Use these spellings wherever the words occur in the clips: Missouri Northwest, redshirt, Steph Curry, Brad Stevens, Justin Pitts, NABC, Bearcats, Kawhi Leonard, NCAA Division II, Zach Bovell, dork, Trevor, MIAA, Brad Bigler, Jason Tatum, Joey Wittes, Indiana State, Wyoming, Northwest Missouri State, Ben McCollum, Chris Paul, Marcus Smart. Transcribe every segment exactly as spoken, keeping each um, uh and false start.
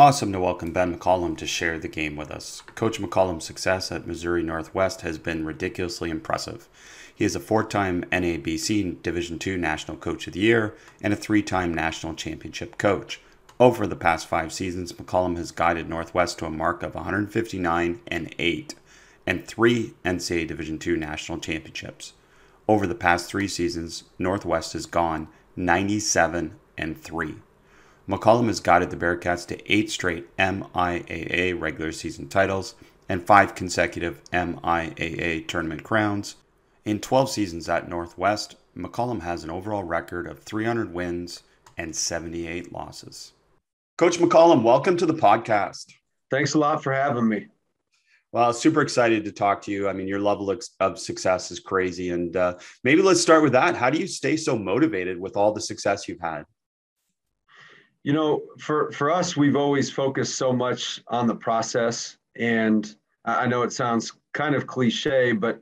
Awesome to welcome Ben McCollum to share the game with us. Coach McCollum's success at Missouri Northwest has been ridiculously impressive. He is a four-time N A B C Division two National Coach of the Year and a three-time National Championship coach. Over the past five seasons, McCollum has guided Northwest to a mark of one fifty-nine and eight and three N C double A Division two National Championships. Over the past three seasons, Northwest has gone ninety-seven and three. McCollum has guided the Bearcats to eight straight M I A A regular season titles and five consecutive M I A A tournament crowns. In twelve seasons at Northwest, McCollum has an overall record of three hundred wins and seventy-eight losses. Coach McCollum, welcome to the podcast. Thanks a lot for having me. Well, super excited to talk to you. I mean, your level of success is crazy. And uh, maybe let's start with that. How do you stay so motivated with all the success you've had? You know, for, for us, we've always focused so much on the process. And I know it sounds kind of cliche, but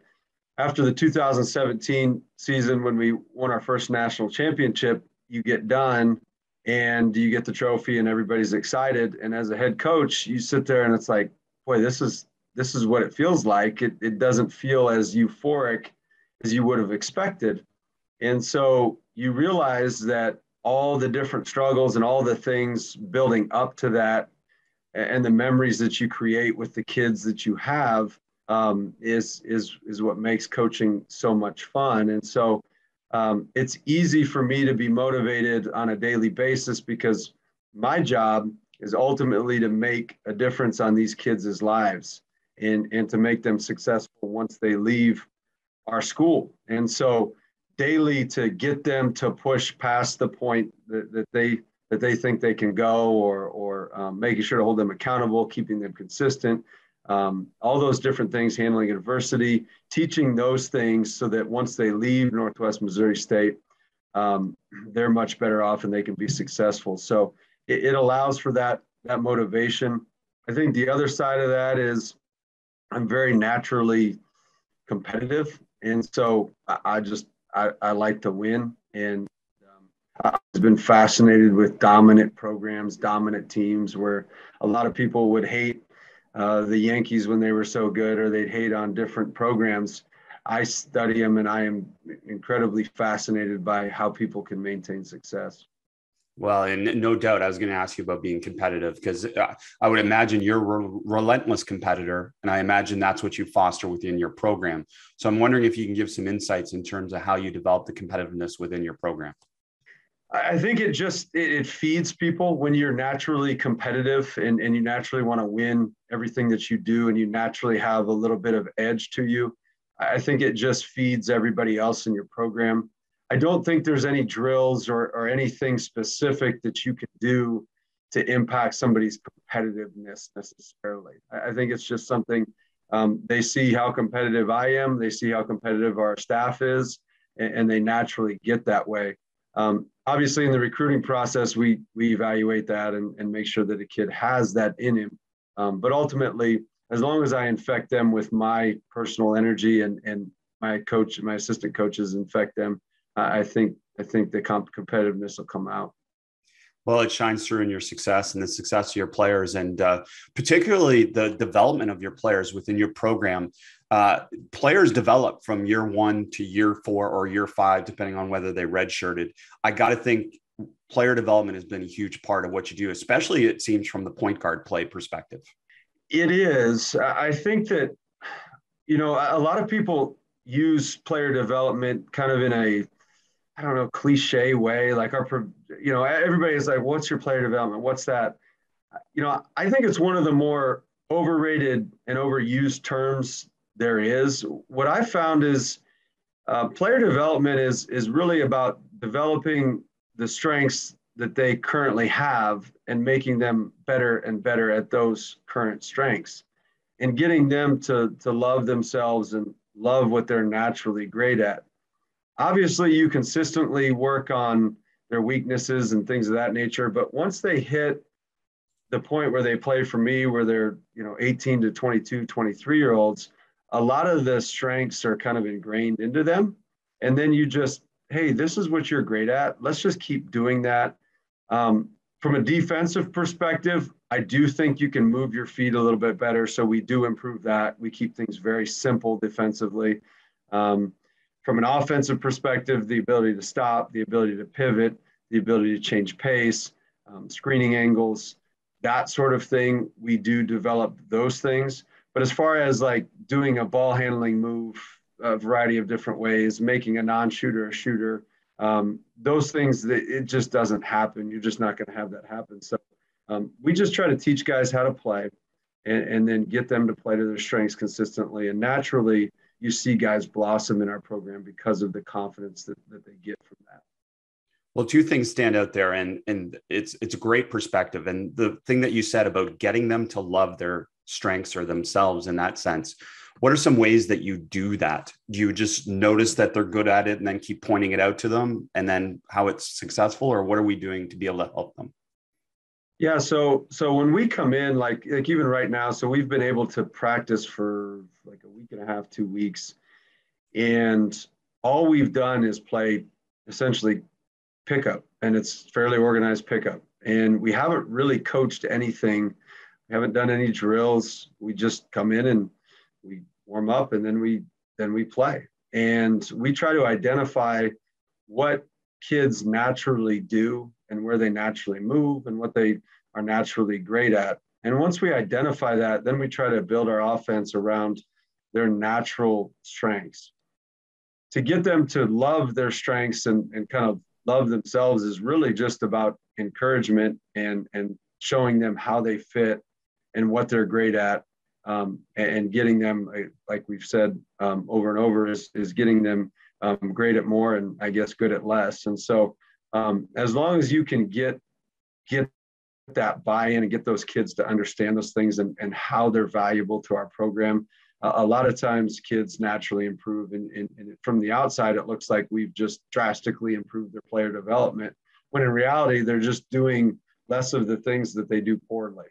after the two thousand seventeen season, when we won our first national championship, you get done and you get the trophy and everybody's excited. And as a head coach, you sit there and it's like, boy, this is this is what it feels like. It, it doesn't feel as euphoric as you would have expected. And so you realize that all the different struggles and all the things building up to that and the memories that you create with the kids that you have um, is, is, is what makes coaching so much fun. And so um, it's easy for me to be motivated on a daily basis because my job is ultimately to make a difference on these kids' lives and, and to make them successful once they leave our school. And so daily to get them to push past the point that, that they that they think they can go, or or um, making sure to hold them accountable, keeping them consistent, um, all those different things, handling adversity, teaching those things so that once they leave Northwest Missouri State, um, they're much better off and they can be successful. So it, it allows for that that motivation. I think the other side of that is I'm very naturally competitive, and so I, I just I, I like to win, and um, I've been fascinated with dominant programs, dominant teams, where a lot of people would hate uh, the Yankees when they were so good, or they'd hate on different programs. I study them, and I am incredibly fascinated by how people can maintain success. Well, and no doubt, I was going to ask you about being competitive, because uh, I would imagine you're a re- relentless competitor, and I imagine that's what you foster within your program. So I'm wondering if you can give some insights in terms of how you develop the competitiveness within your program. I think it just, it, it feeds people when you're naturally competitive and, and you naturally want to win everything that you do, and you naturally have a little bit of edge to you. I think it just feeds everybody else in your program. I don't think there's any drills or, or anything specific that you can do to impact somebody's competitiveness necessarily. I think it's just something um, they see how competitive I am, they see how competitive our staff is, and, and they naturally get that way. Um, obviously, in the recruiting process, we we evaluate that and, and make sure that a kid has that in him. Um, but ultimately, as long as I infect them with my personal energy and, and my coach, my assistant coaches infect them, I think I think the comp- competitiveness will come out. Well, it shines through in your success and the success of your players, and uh, particularly the development of your players within your program. Uh, players develop from year one to year four or year five, depending on whether they redshirted. I got to think player development has been a huge part of what you do, especially it seems from the point guard play perspective. It is. I think that, you know, a lot of people use player development kind of in a, I don't know, cliche way, like our, you know, everybody's like, what's your player development? What's that? You know, I think it's one of the more overrated and overused terms there is. What I found is uh, player development is, is really about developing the strengths that they currently have and making them better and better at those current strengths and getting them to, to love themselves and love what they're naturally great at. Obviously, you consistently work on their weaknesses and things of that nature, but once they hit the point where they play for me, where they're, you know, eighteen to twenty-two, twenty-three year olds, a lot of the strengths are kind of ingrained into them. And then you just, hey, this is what you're great at. Let's just keep doing that. Um, from a defensive perspective, I do think you can move your feet a little bit better, so we do improve that. We keep things very simple defensively. Um, from an offensive perspective, the ability to stop, the ability to pivot, the ability to change pace, um, screening angles, that sort of thing, we do develop those things. But as far as like doing a ball handling move, a variety of different ways, making a non-shooter a shooter, um, those things, that it just doesn't happen. You're just not going to have that happen. So Um, we just try to teach guys how to play and, and then get them to play to their strengths consistently. And naturally, you see guys blossom in our program because of the confidence that, that they get from that. Well, two things stand out there, and, and it's, it's a great perspective. And the thing that you said about getting them to love their strengths or themselves in that sense, what are some ways that you do that? Do you just notice that they're good at it and then keep pointing it out to them and then how it's successful, or what are we doing to be able to help them? Yeah, so so when we come in, like like even right now, so we've been able to practice for like a week and a half, two weeks, and all we've done is play essentially pickup, and it's fairly organized pickup. And we haven't really coached anything. We haven't done any drills. We just come in and we warm up, and then we then we play. And we try to identify what kids naturally do and where they naturally move and what they are naturally great at. And once we identify that, then we try to build our offense around their natural strengths. To get them to love their strengths and, and kind of love themselves is really just about encouragement and, and showing them how they fit and what they're great at, um, and, and getting them, like we've said um, over and over, is, is getting them um, great at more and I guess good at less. And so Um, as long as you can get get that buy-in and get those kids to understand those things and, and how they're valuable to our program, uh, a lot of times kids naturally improve. And, and, and from the outside, it looks like we've just drastically improved their player development, when in reality, they're just doing less of the things that they do poorly.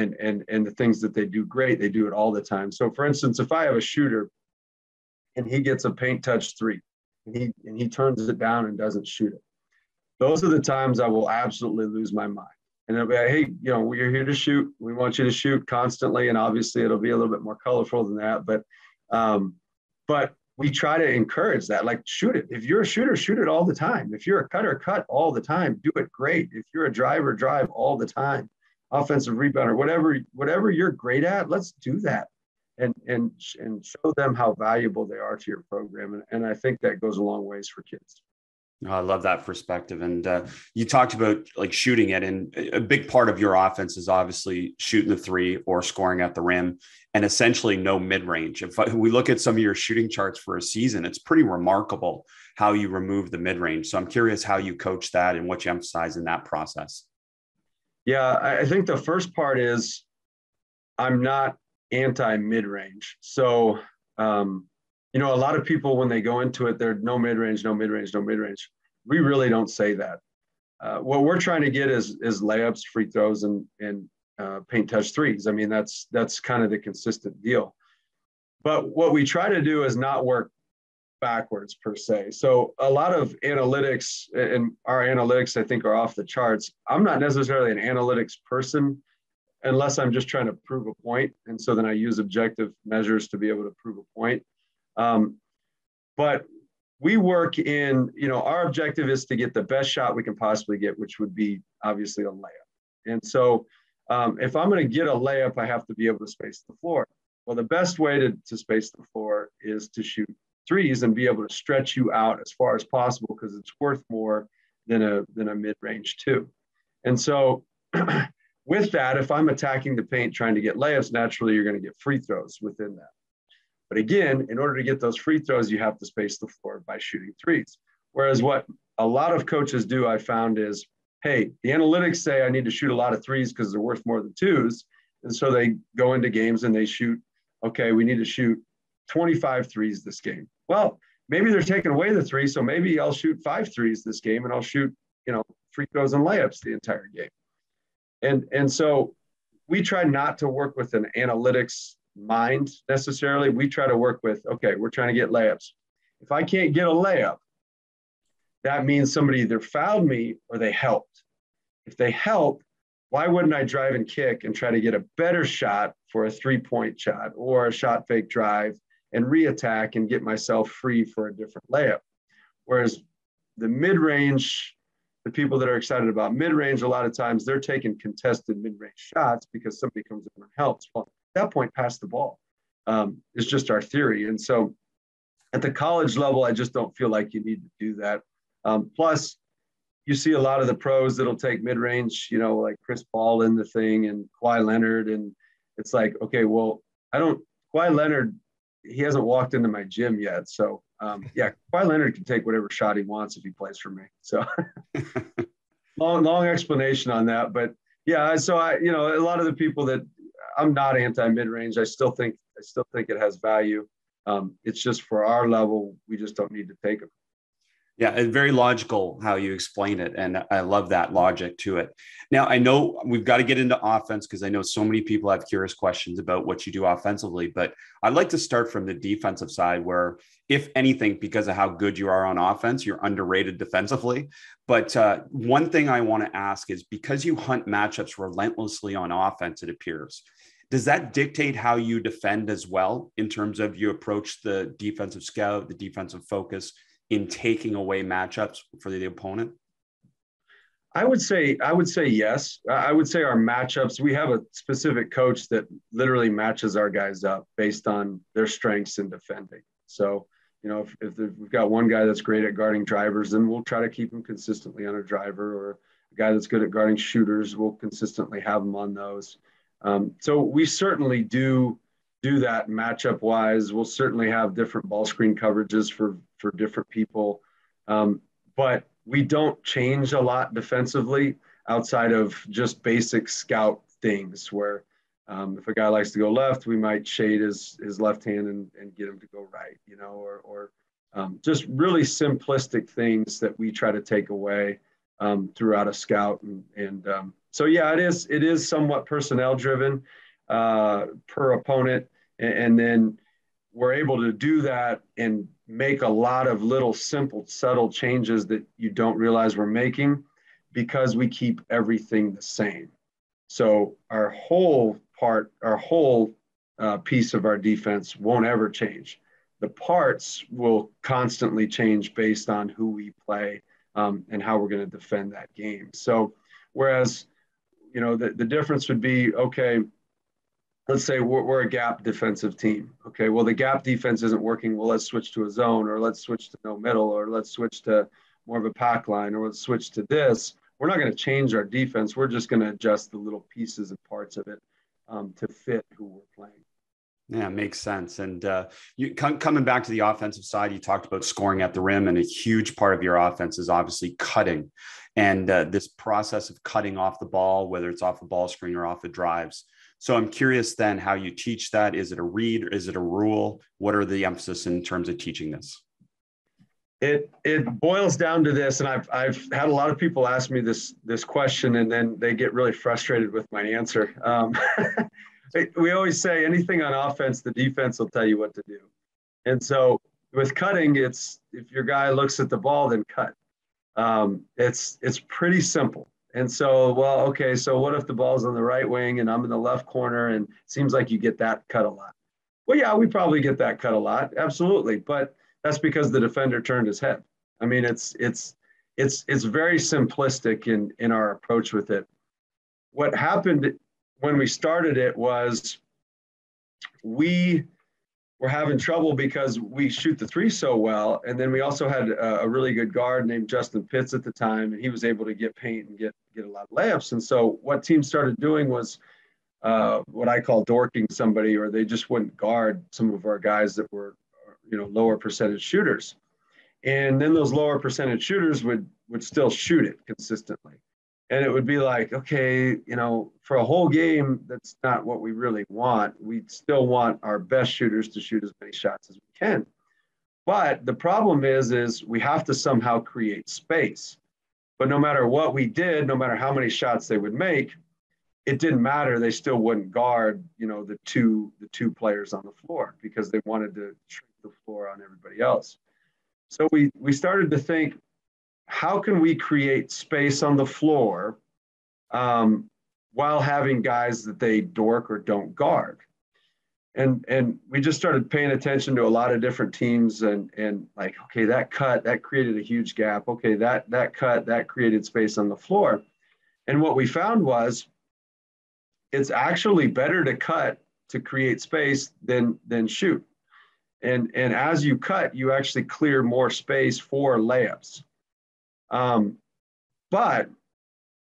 And, and, and the things that they do great, they do it all the time. So for instance, if I have a shooter and he gets a paint touch three, and he, and he turns it down and doesn't shoot it, those are the times I will absolutely lose my mind. And they'll be like, hey, you know, we're here to shoot. We want you to shoot constantly. And obviously it'll be a little bit more colorful than that. But um, but we try to encourage that, like shoot it. If you're a shooter, shoot it all the time. If you're a cutter, cut all the time. Do it great. If you're a driver, drive all the time. Offensive rebounder, whatever, whatever you're great at, let's do that. And, and, and show them how valuable they are to your program. And, and I think that goes a long ways for kids. Oh, I love that perspective. And uh, you talked about like shooting it, and a big part of your offense is obviously shooting the three or scoring at the rim and essentially no mid-range. If we look at some of your shooting charts for a season, it's pretty remarkable how you remove the mid-range. So I'm curious how you coach that and what you emphasize in that process. Yeah, I think the first part is I'm not anti-mid-range. So, um, you know, a lot of people, when they go into it, they're no mid-range, no mid-range, no mid-range. We really don't say that. Uh, what we're trying to get is is layups, free throws, and and uh, paint touch threes. I mean, that's that's kind of the consistent deal. But what we try to do is not work backwards per se. So a lot of analytics, and our analytics, I think, are off the charts. I'm not necessarily an analytics person unless I'm just trying to prove a point. And so then I use objective measures to be able to prove a point. Um, but we work in, you know, our objective is to get the best shot we can possibly get, which would be obviously a layup. And so um, if I'm going to get a layup, I have to be able to space the floor. Well, the best way to, to space the floor is to shoot threes and be able to stretch you out as far as possible, because it's worth more than a, than a mid-range two. And so with that, if I'm attacking the paint, trying to get layups, naturally, you're going to get free throws within that. But again, in order to get those free throws, you have to space the floor by shooting threes. Whereas what a lot of coaches do, I found, is, hey, the analytics say I need to shoot a lot of threes because they're worth more than twos. And so they go into games and they shoot, okay, we need to shoot twenty-five threes this game. Well, maybe they're taking away the three, so maybe I'll shoot five threes this game and I'll shoot, you know, free throws and layups the entire game. And, and so we try not to work with an analytics mind necessarily. We try to work with, okay, we're trying to get layups. If I can't get a layup, that means somebody either fouled me or they helped. If they help, why wouldn't I drive and kick and try to get a better shot for a three-point shot or a shot fake drive and reattack and get myself free for a different layup? Whereas the mid-range, the people that are excited about mid-range, a lot of times they're taking contested mid-range shots because somebody comes over and helps. Well, at that point, pass the ball um, is just our theory. And so at the college level, I just don't feel like you need to do that. Um, plus, you see a lot of the pros that'll take mid-range, you know, like Chris Paul in the thing and Kawhi Leonard. And it's like, okay, well, I don't, Kawhi Leonard, he hasn't walked into my gym yet. So um, yeah, Kawhi Leonard can take whatever shot he wants if he plays for me. So long, long explanation on that, but yeah, so I, you know, a lot of the people that I'm not anti mid-range, I still think, I still think it has value. Um, it's just for our level, we just don't need to take them. Yeah, it's very logical how you explain it, and I love that logic to it. Now, I know we've got to get into offense because I know so many people have curious questions about what you do offensively, but I'd like to start from the defensive side where, if anything, because of how good you are on offense, you're underrated defensively. But uh, one thing I want to ask is, because you hunt matchups relentlessly on offense, it appears, does that dictate how you defend as well in terms of you approach the defensive scout, the defensive focus, in taking away matchups for the opponent? I would say, I would say yes. I would say our matchups, we have a specific coach that literally matches our guys up based on their strengths in defending. So, you know, if, if we've got one guy that's great at guarding drivers, then we'll try to keep him consistently on a driver, or a guy that's good at guarding shooters, we'll consistently have him on those. Um, so we certainly do do that matchup wise. We'll certainly have different ball screen coverages for, for different people. Um, but we don't change a lot defensively outside of just basic scout things where um, if a guy likes to go left, we might shade his, his left hand and, and get him to go right, you know, or, or um, just really simplistic things that we try to take away um, throughout a scout. And, and um, so, yeah, it is, it is somewhat personnel driven uh, per opponent. And, and then we're able to do that and make a lot of little simple subtle changes that you don't realize we're making because we keep everything the same. So our whole part, our whole uh, piece of our defense won't ever change. The parts will constantly change based on who we play um, and how we're going to defend that game. So whereas, you know, the, the difference would be, okay, let's say we're, we're a gap defensive team. Okay, well, the gap defense isn't working. Well, let's switch to a zone, or let's switch to no middle, or let's switch to more of a pack line, or let's switch to this. We're not going to change our defense. We're just going to adjust the little pieces and parts of it um, to fit who we're playing. Yeah, makes sense. And uh, you com- coming back to the offensive side, you talked about scoring at the rim, and a huge part of your offense is obviously cutting. And uh, this process of cutting off the ball, whether it's off a ball screen or off the drives. So I'm curious then how you teach that. Is it a read or is it a rule? What are the emphasis in terms of teaching this? It it boils down to this, and I've I've had a lot of people ask me this this question, and then they get really frustrated with my answer. Um, we always say anything on offense, the defense will tell you what to do. And so with cutting, it's if your guy looks at the ball, then cut. Um, it's it's pretty simple. And so, well, okay, so what if the ball's on the right wing and I'm in the left corner, and it seems like you get that cut a lot? Well, yeah, we probably get that cut a lot. Absolutely. But that's because the defender turned his head. I mean, it's it's it's it's very simplistic in, in our approach with it. What happened when we started it was we were having trouble because we shoot the three so well. And then we also had a, a really good guard named Justin Pitts at the time, and he was able to get paint and get, get a lot of layups. And so what teams started doing was uh, what I call dorking somebody, or they just wouldn't guard some of our guys that were, you know, lower percentage shooters. And then those lower percentage shooters would, would still shoot it consistently. And it would be like, okay, you know, for a whole game, that's not what we really want. We still want our best shooters to shoot as many shots as we can. But the problem is, is we have to somehow create space. But no matter what we did, no matter how many shots they would make, it didn't matter. They still wouldn't guard, you know, the two, the two players on the floor because they wanted to shrink the floor on everybody else. So we, we started to think, how can we create space on the floor um, while having guys that they dork or don't guard. And and we just started paying attention to a lot of different teams and and like, okay, that cut, that created a huge gap. Okay, that that cut, that created space on the floor. And what we found was it's actually better to cut to create space than than shoot. And and as you cut, you actually clear more space for layups. Um, but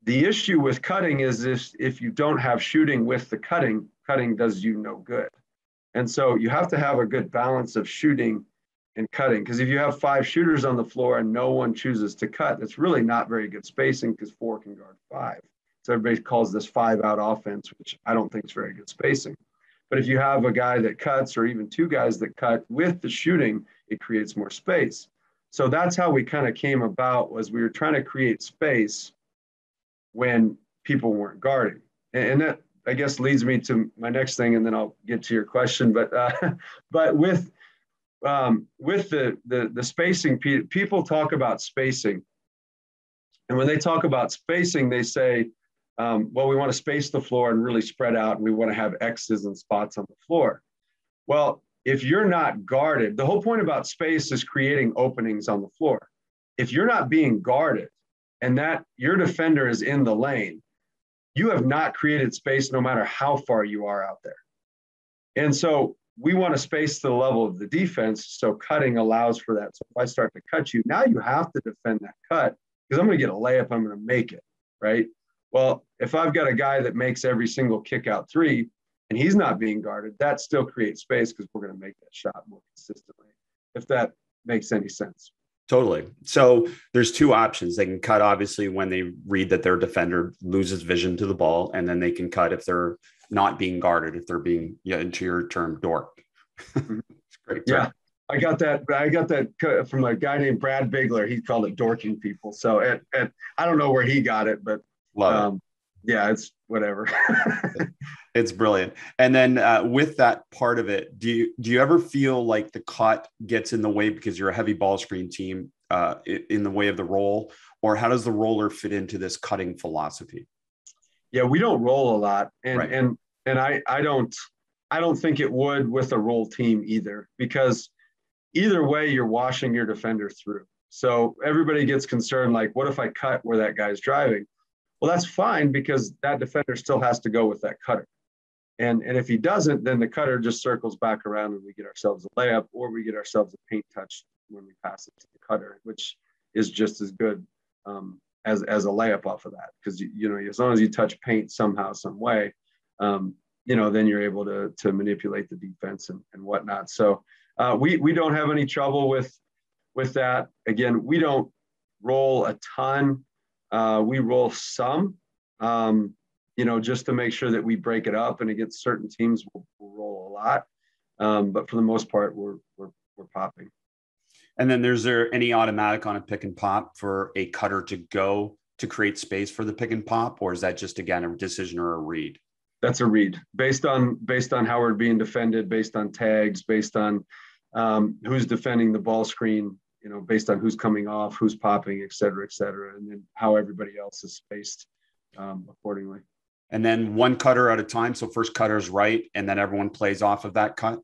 the issue with cutting is if, if you don't have shooting with the cutting, cutting does you no good. And so you have to have a good balance of shooting and cutting, because if you have five shooters on the floor and no one chooses to cut, that's really not very good spacing, because four can guard five. So everybody calls this five out offense, which I don't think is very good spacing. But if you have a guy that cuts, or even two guys that cut with the shooting, it creates more space. So that's how we kind of came about, was we were trying to create space when people weren't guarding. And that, I guess, leads me to my next thing, and then I'll get to your question. But uh, but with um, with the, the the spacing, people talk about spacing, and when they talk about spacing, they say, um, well, we want to space the floor and really spread out, and we want to have X's and spots on the floor. Well, if you're not guarded, the whole point about space is creating openings on the floor. If you're not being guarded, and that your defender is in the lane, you have not created space no matter how far you are out there. And so we want to space to the level of the defense, so cutting allows for that. So if I start to cut you, now you have to defend that cut, because I'm going to get a layup, I'm going to make it, right? Well, if I've got a guy that makes every single kick out three and he's not being guarded, that still creates space, because we're going to make that shot more consistently, if that makes any sense. Totally. So there's two options. They can cut, obviously, when they read that their defender loses vision to the ball, and then they can cut if they're not being guarded, if they're being, yeah, into your term, dork. Great. Yeah, I got that. I got that from a guy named Brad Bigler. He called it dorking people. So at, at, I don't know where he got it, but Love um, it. yeah, it's whatever. It's brilliant. And then uh, with that part of it, do you, do you ever feel like the cut gets in the way, because you're a heavy ball screen team, uh, in the way of the roll? Or how does the roller fit into this cutting philosophy? Yeah, we don't roll a lot. And right. and and I, I don't I don't think it would with a roll team either, because either way, you're washing your defender through. So everybody gets concerned, like, what if I cut where that guy's driving? Well, that's fine, because that defender still has to go with that cutter. And, and if he doesn't, then the cutter just circles back around and we get ourselves a layup, or we get ourselves a paint touch when we pass it to the cutter, which is just as good um, as, as a layup off of that. Because, you, you know, as long as you touch paint somehow, some way, um, you know, then you're able to, to manipulate the defense and, and whatnot. So uh, we, we don't have any trouble with, with that. Again, we don't roll a ton. Uh, we roll some, um, you know, just to make sure that we break it up, and against certain teams we'll, we'll roll a lot. Um, but for the most part, we're, we're, we're popping. And then there's there any automatic on a pick and pop for a cutter to go to create space for the pick and pop? Or is that just, again, a decision or a read? That's a read based on, based on how we're being defended, based on tags, based on um, who's defending the ball screen, you know, based on who's coming off, who's popping, et cetera, et cetera, and then how everybody else is spaced um, accordingly. And then one cutter at a time. So first cutter's right, and then everyone plays off of that cut?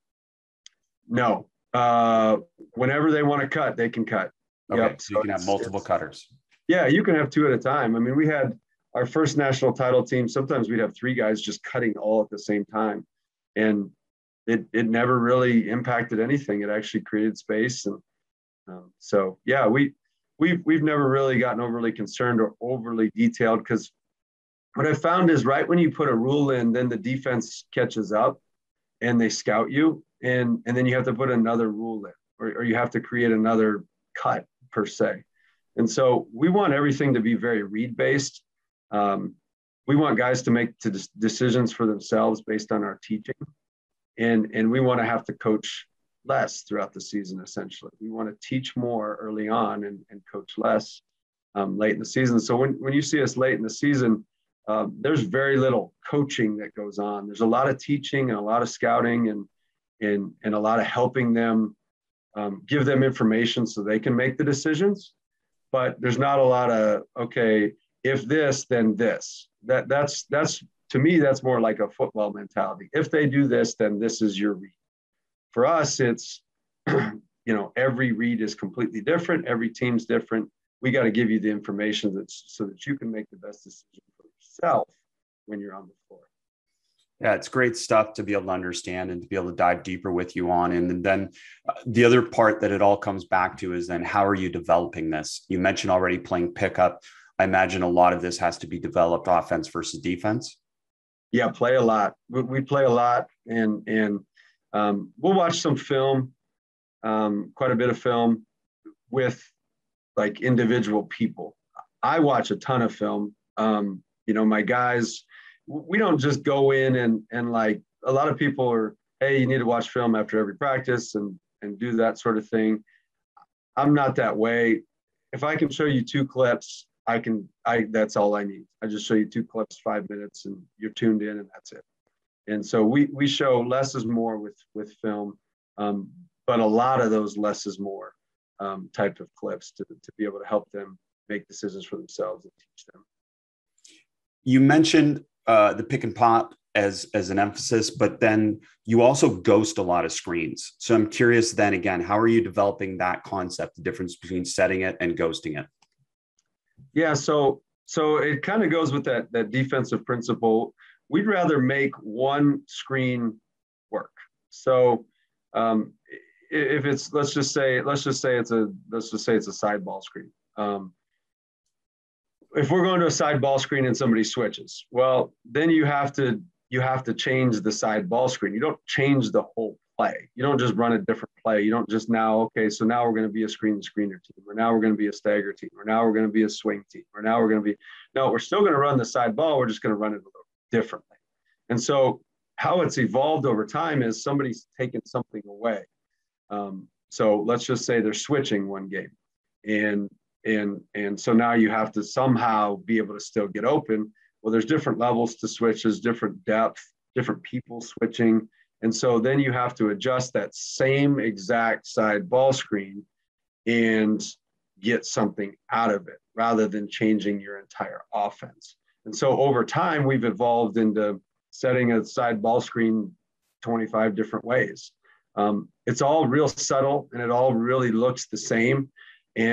No. Uh, whenever they want to cut, they can cut. Okay, yep. So you can have multiple cutters. Yeah, you can have two at a time. I mean, we had our first national title team. Sometimes we'd have three guys just cutting all at the same time. And it, it never really impacted anything. It actually created space. And Um, so yeah, we we've we've never really gotten overly concerned or overly detailed, because what I found is right when you put a rule in, then the defense catches up and they scout you, and and then you have to put another rule in, or, or you have to create another cut per se. And so we want everything to be very read based. Um, we want guys to make to des- decisions for themselves based on our teaching, and and we want to have to coach less throughout the season. Essentially, we want to teach more early on and, and coach less um, late in the season. So when, when you see us late in the season, um, there's very little coaching that goes on. There's a lot of teaching and a lot of scouting and and and a lot of helping them, um, give them information so they can make the decisions. But there's not a lot of, okay, if this, then this. That that's that's to me, that's more like a football mentality. If they do this, then this is your read. For us, it's, you know, every read is completely different. Every team's different. We got to give you the information that's, so that you can make the best decision for yourself when you're on the floor. Yeah, it's great stuff to be able to understand and to be able to dive deeper with you on. And then uh, the other part that it all comes back to is then how are you developing this? You mentioned already playing pickup. I imagine a lot of this has to be developed offense versus defense. Yeah, play a lot. We, we play a lot, and and um, we'll watch some film, um, quite a bit of film with like individual people. I watch a ton of film. Um, you know, my guys, we don't just go in and, and like a lot of people are, hey, you need to watch film after every practice and, and do that sort of thing. I'm not that way. If I can show you two clips, I can, I, that's all I need. I just show you two clips, five minutes and you're tuned in and that's it. And so we, we show less is more with, with film, um, but a lot of those less is more um, type of clips to, to be able to help them make decisions for themselves and teach them. You mentioned Uh, the pick and pop as, as an emphasis, but then you also ghost a lot of screens. So I'm curious then again, how are you developing that concept, the difference between setting it and ghosting it? Yeah, so so it kind of goes with that, that defensive principle. We'd rather make one screen work. So um, if it's, let's just say, let's just say it's a, let's just say it's a side ball screen. Um, If we're going to a side ball screen and somebody switches, well, then you have to you have to change the side ball screen. You don't change the whole play. You don't just run a different play. You don't just now, okay, so now we're going to be a screen screener team, or now we're going to be a stagger team, or now we're going to be a swing team, or now we're going to be, no, we're still going to run the side ball. We're just going to run it a little differently. And so how it's evolved over time is somebody's taken something away. Um, so let's just say they're switching one game, and And, and so now you have to somehow be able to still get open. Well, there's different levels to switches, different depth, different people switching. And so then you have to adjust that same exact side ball screen and get something out of it rather than changing your entire offense. And so over time, we've evolved into setting a side ball screen twenty-five different ways. Um, it's all real subtle and it all really looks the same.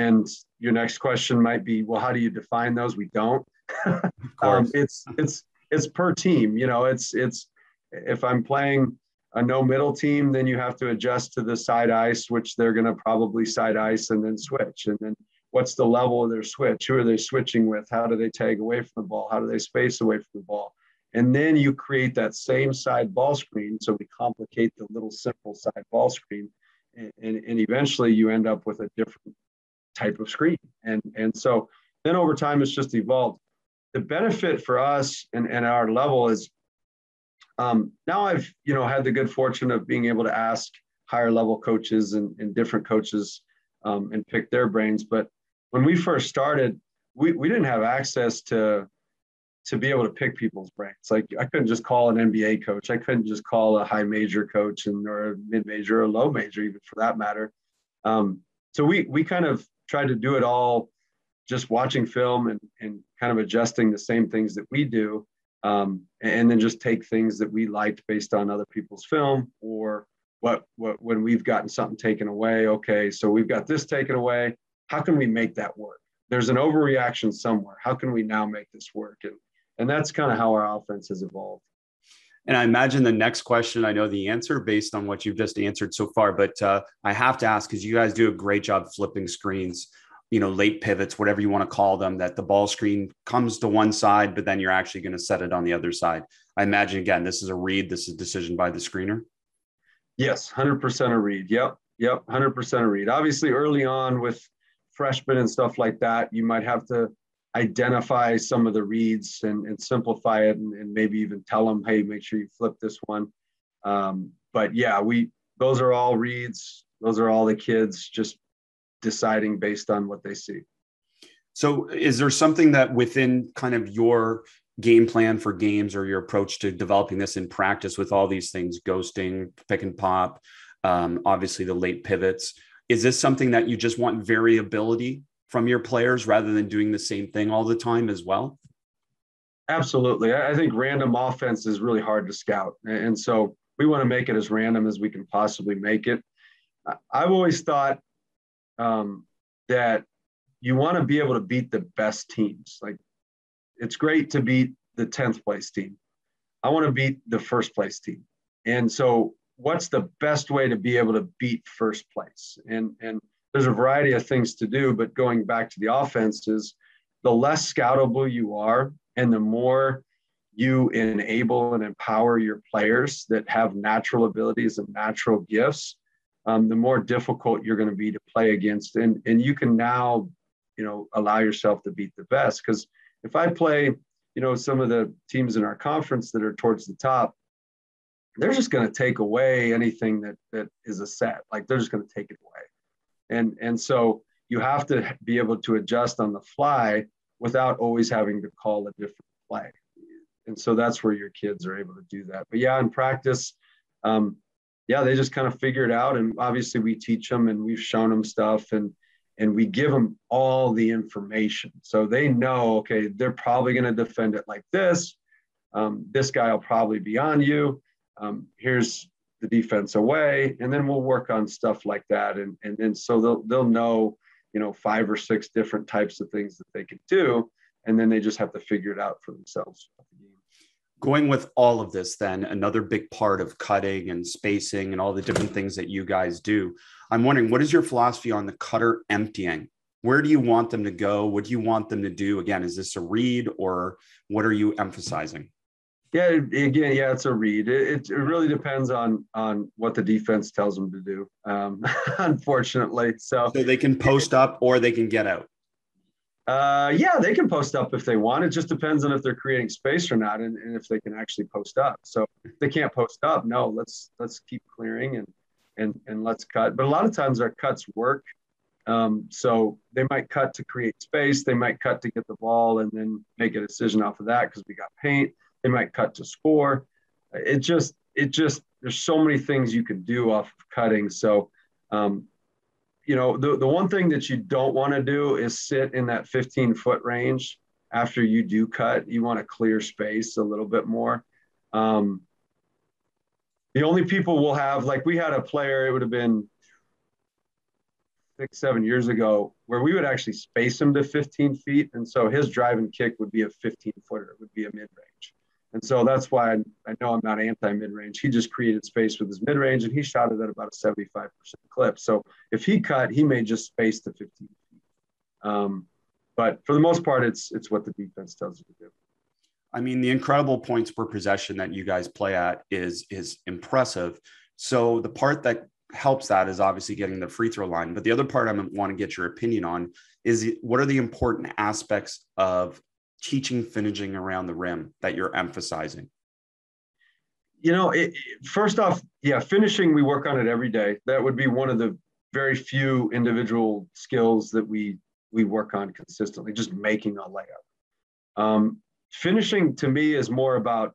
And your next question might be, well, how do you define those? We don't. um, it's it's it's per team. You know, it's it's if I'm playing a no middle team, then you have to adjust to the side ice, which they're going to probably side ice and then switch. And then what's the level of their switch? Who are they switching with? How do they tag away from the ball? How do they space away from the ball? And then you create that same side ball screen. So we complicate the little simple side ball screen, and, and, and eventually you end up with a different type of screen. And, and so then over time, it's just evolved. The benefit for us and, and our level is um, now I've, you know, had the good fortune of being able to ask higher level coaches and, and different coaches um, and pick their brains. But when we first started, we, we didn't have access to, to be able to pick people's brains. Like I couldn't just call an N B A coach. I couldn't just call a high major coach and or a mid major or low major, even for that matter. Um, so we, we kind of, tried to do it all just watching film and, and kind of adjusting the same things that we do. Um, and then just take things that we liked based on other people's film or what, what, when we've gotten something taken away, okay, so we've got this taken away. How can we make that work? There's an overreaction somewhere. How can we now make this work? And, and that's kind of how our offense has evolved. And I imagine the next question, I know the answer based on what you've just answered so far, but uh, I have to ask, because you guys do a great job flipping screens, you know, late pivots, whatever you want to call them, that the ball screen comes to one side, but then you're actually going to set it on the other side. I imagine, again, this is a read, this is a decision by the screener. Yes, one hundred percent a read. Yep, yep, one hundred percent a read. Obviously, early on with freshmen and stuff like that, you might have to identify some of the reads and, and simplify it and, and maybe even tell them, hey, make sure you flip this one. Um, but yeah, we, those are all reads. Those are all the kids just deciding based on what they see. So is there something that within kind of your game plan for games or your approach to developing this in practice with all these things, ghosting, pick and pop, um, obviously the late pivots, is this something that you just want variability from your players rather than doing the same thing all the time as well? Absolutely. I think random offense is really hard to scout. And so we want to make it as random as we can possibly make it. I've always thought um, that you want to be able to beat the best teams. Like, it's great to beat the tenth place team. I want to beat the first place team. And so what's the best way to be able to beat first place? And, and there's a variety of things to do, but going back to the offense is the less scoutable you are, and the more you enable and empower your players that have natural abilities and natural gifts, um, the more difficult you're going to be to play against. And, and you can now, you know, allow yourself to beat the best. Because if I play, you know, some of the teams in our conference that are towards the top, they're just going to take away anything that that is a set. Like, they're just going to take it away. And, and so you have to be able to adjust on the fly without always having to call a different play. And so that's where your kids are able to do that. But yeah, in practice, um, yeah, they just kind of figure it out. And obviously we teach them and we've shown them stuff and, and we give them all the information. So they know, okay, they're probably going to defend it like this. Um, this guy will probably be on you. Um, here's the defense away. And then we'll work on stuff like that. And, and, and so they'll, they'll know, you know, five or six different types of things that they can do. And then they just have to figure it out for themselves. Going with all of this, then, another big part of cutting and spacing and all the different things that you guys do, I'm wondering, what is your philosophy on the cutter emptying? Where do you want them to go? What do you want them to do? Again, is this a read or what are you emphasizing? Yeah, again, yeah, it's a read. It, it really depends on on what the defense tells them to do, um, unfortunately. So, so they can post up or they can get out. Uh, yeah, they can post up if they want. It just depends on if they're creating space or not, and, and if they can actually post up. So if they can't post up, no, let's let's keep clearing and and and let's cut. But a lot of times our cuts work. Um, so they might cut to create space. They might cut to get the ball and then make a decision off of that because we got paint. They might cut to score. It just, it just, there's so many things you can do off of cutting. So, um, you know, the, the one thing that you don't want to do is sit in that fifteen foot range. After you do cut, you want to clear space a little bit more. Um, the only people we'll have, like we had a player, it would have been six, seven years ago where we would actually space him to fifteen feet. And so his drive and kick would be a fifteen footer. It would be a mid range. And so that's why I, I know I'm not anti-mid-range. He just created space with his mid-range, and he shot it at about a seventy-five percent clip. So if he cut, he may just space to fifteen feet. Um, but for the most part, it's it's what the defense tells you to do. I mean, the incredible points per possession that you guys play at is is impressive. So the part that helps that is obviously getting the free throw line. But the other part I want to get your opinion on is what are the important aspects of teaching finishing around the rim that you're emphasizing? You know, it, first off, yeah, finishing, we work on it every day. That would be one of the very few individual skills that we we work on consistently, just making a layup. Um, finishing to me is more about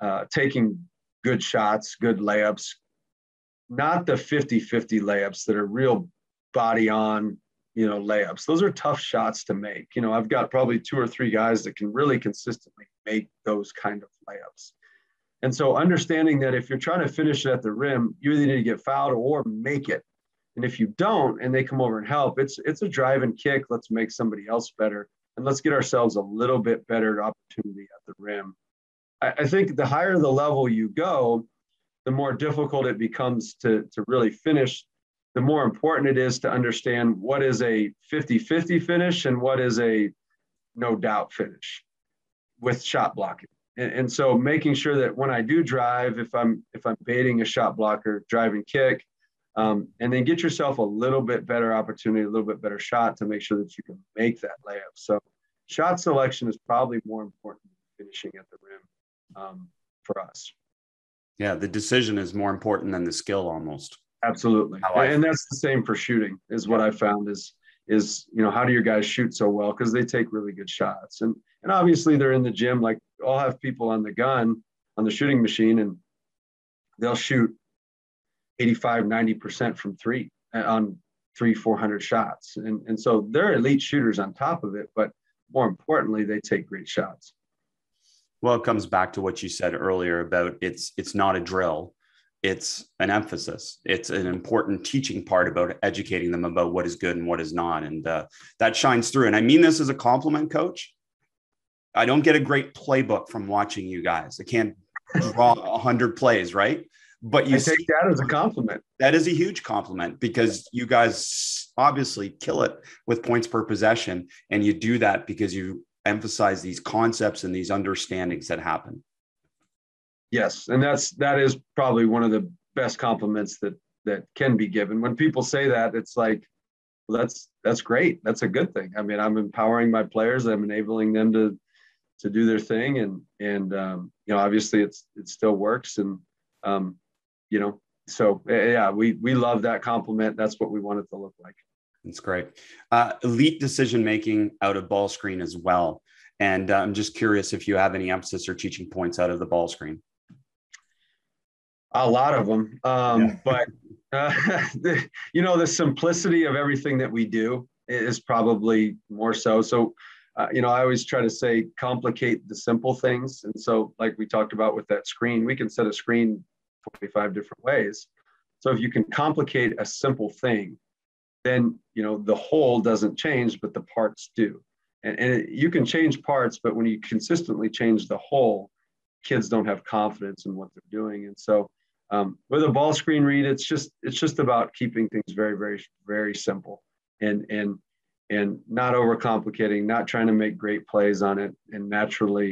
uh, taking good shots, good layups, not the fifty fifty layups that are real body on, you know, layups. Those are tough shots to make. You know, I've got probably two or three guys that can really consistently make those kind of layups. And so understanding that if you're trying to finish it at the rim, you either need to get fouled or make it. And if you don't, and they come over and help, it's, it's a drive and kick. Let's make somebody else better. And let's get ourselves a little bit better opportunity at the rim. I, I think the higher the level you go, the more difficult it becomes to, to really finish. The more important it is to understand what is a fifty fifty finish and what is a no doubt finish with shot blocking. And, and so making sure that when I do drive, if I'm if I'm baiting a shot blocker, drive and kick, um, and then get yourself a little bit better opportunity, a little bit better shot to make sure that you can make that layup. So shot selection is probably more important than finishing at the rim um, for us. Yeah, the decision is more important than the skill almost. Absolutely. And that's the same for shooting is what I found is, is, you know, how do your guys shoot so well? Because they take really good shots. And, and obviously they're in the gym, like I'll have people on the gun, on the shooting machine, and they'll shoot eighty-five, ninety percent from three on three, four hundred shots. And, and so they're elite shooters on top of it, but more importantly, they take great shots. Well, it comes back to what you said earlier about it's it's not a drill. It's an emphasis. It's an important teaching part about educating them about what is good and what is not. And uh, that shines through. And I mean this as a compliment, Coach. I don't get a great playbook from watching you guys. I can't draw one hundred plays, right? But you I take see, that as a compliment. That is a huge compliment, because you guys obviously kill it with points per possession. And you do that because you emphasize these concepts and these understandings that happen. Yes, and that's that is probably one of the best compliments that that can be given. When people say that, it's like, well, that's that's great. That's a good thing. I mean, I'm empowering my players. I'm enabling them to to do their thing, and and um, you know, obviously, it's it still works, and um, you know, so yeah, we we love that compliment. That's what we want it to look like. That's great. Uh, elite decision making out of ball screen as well, and uh, I'm just curious if you have any emphasis or teaching points out of the ball screen. A lot of them, um, yeah. But uh, the, you know, the simplicity of everything that we do is probably more so. So, uh, you know, I always try to say complicate the simple things. And so, like we talked about with that screen, we can set a screen forty-five different ways. So if you can complicate a simple thing, then, you know, the whole doesn't change, but the parts do. And, and it, you can change parts, but when you consistently change the whole, kids don't have confidence in what they're doing. And so, Um, with a ball screen read, it's just it's just about keeping things very, very, very simple, and and and not overcomplicating, not trying to make great plays on it, and naturally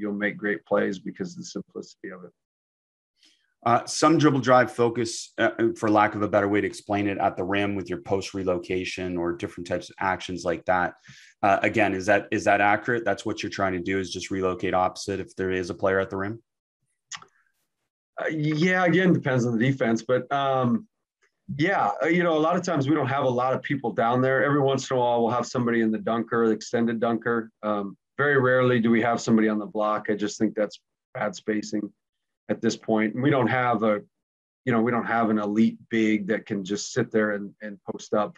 you'll make great plays because of the simplicity of it. Uh, some dribble drive focus, uh, for lack of a better way to explain it, at the rim with your post relocation or different types of actions like that. Uh, again, is that is that accurate? That's what you're trying to do, is just relocate opposite if there is a player at the rim? Uh, yeah, again, depends on the defense, but um, yeah, you know, a lot of times we don't have a lot of people down there. Every once in a while, we'll have somebody in the dunker, the extended dunker. Um, very rarely do we have somebody on the block. I just think that's bad spacing at this point. And we don't have a, you know, we don't have an elite big that can just sit there and, and post up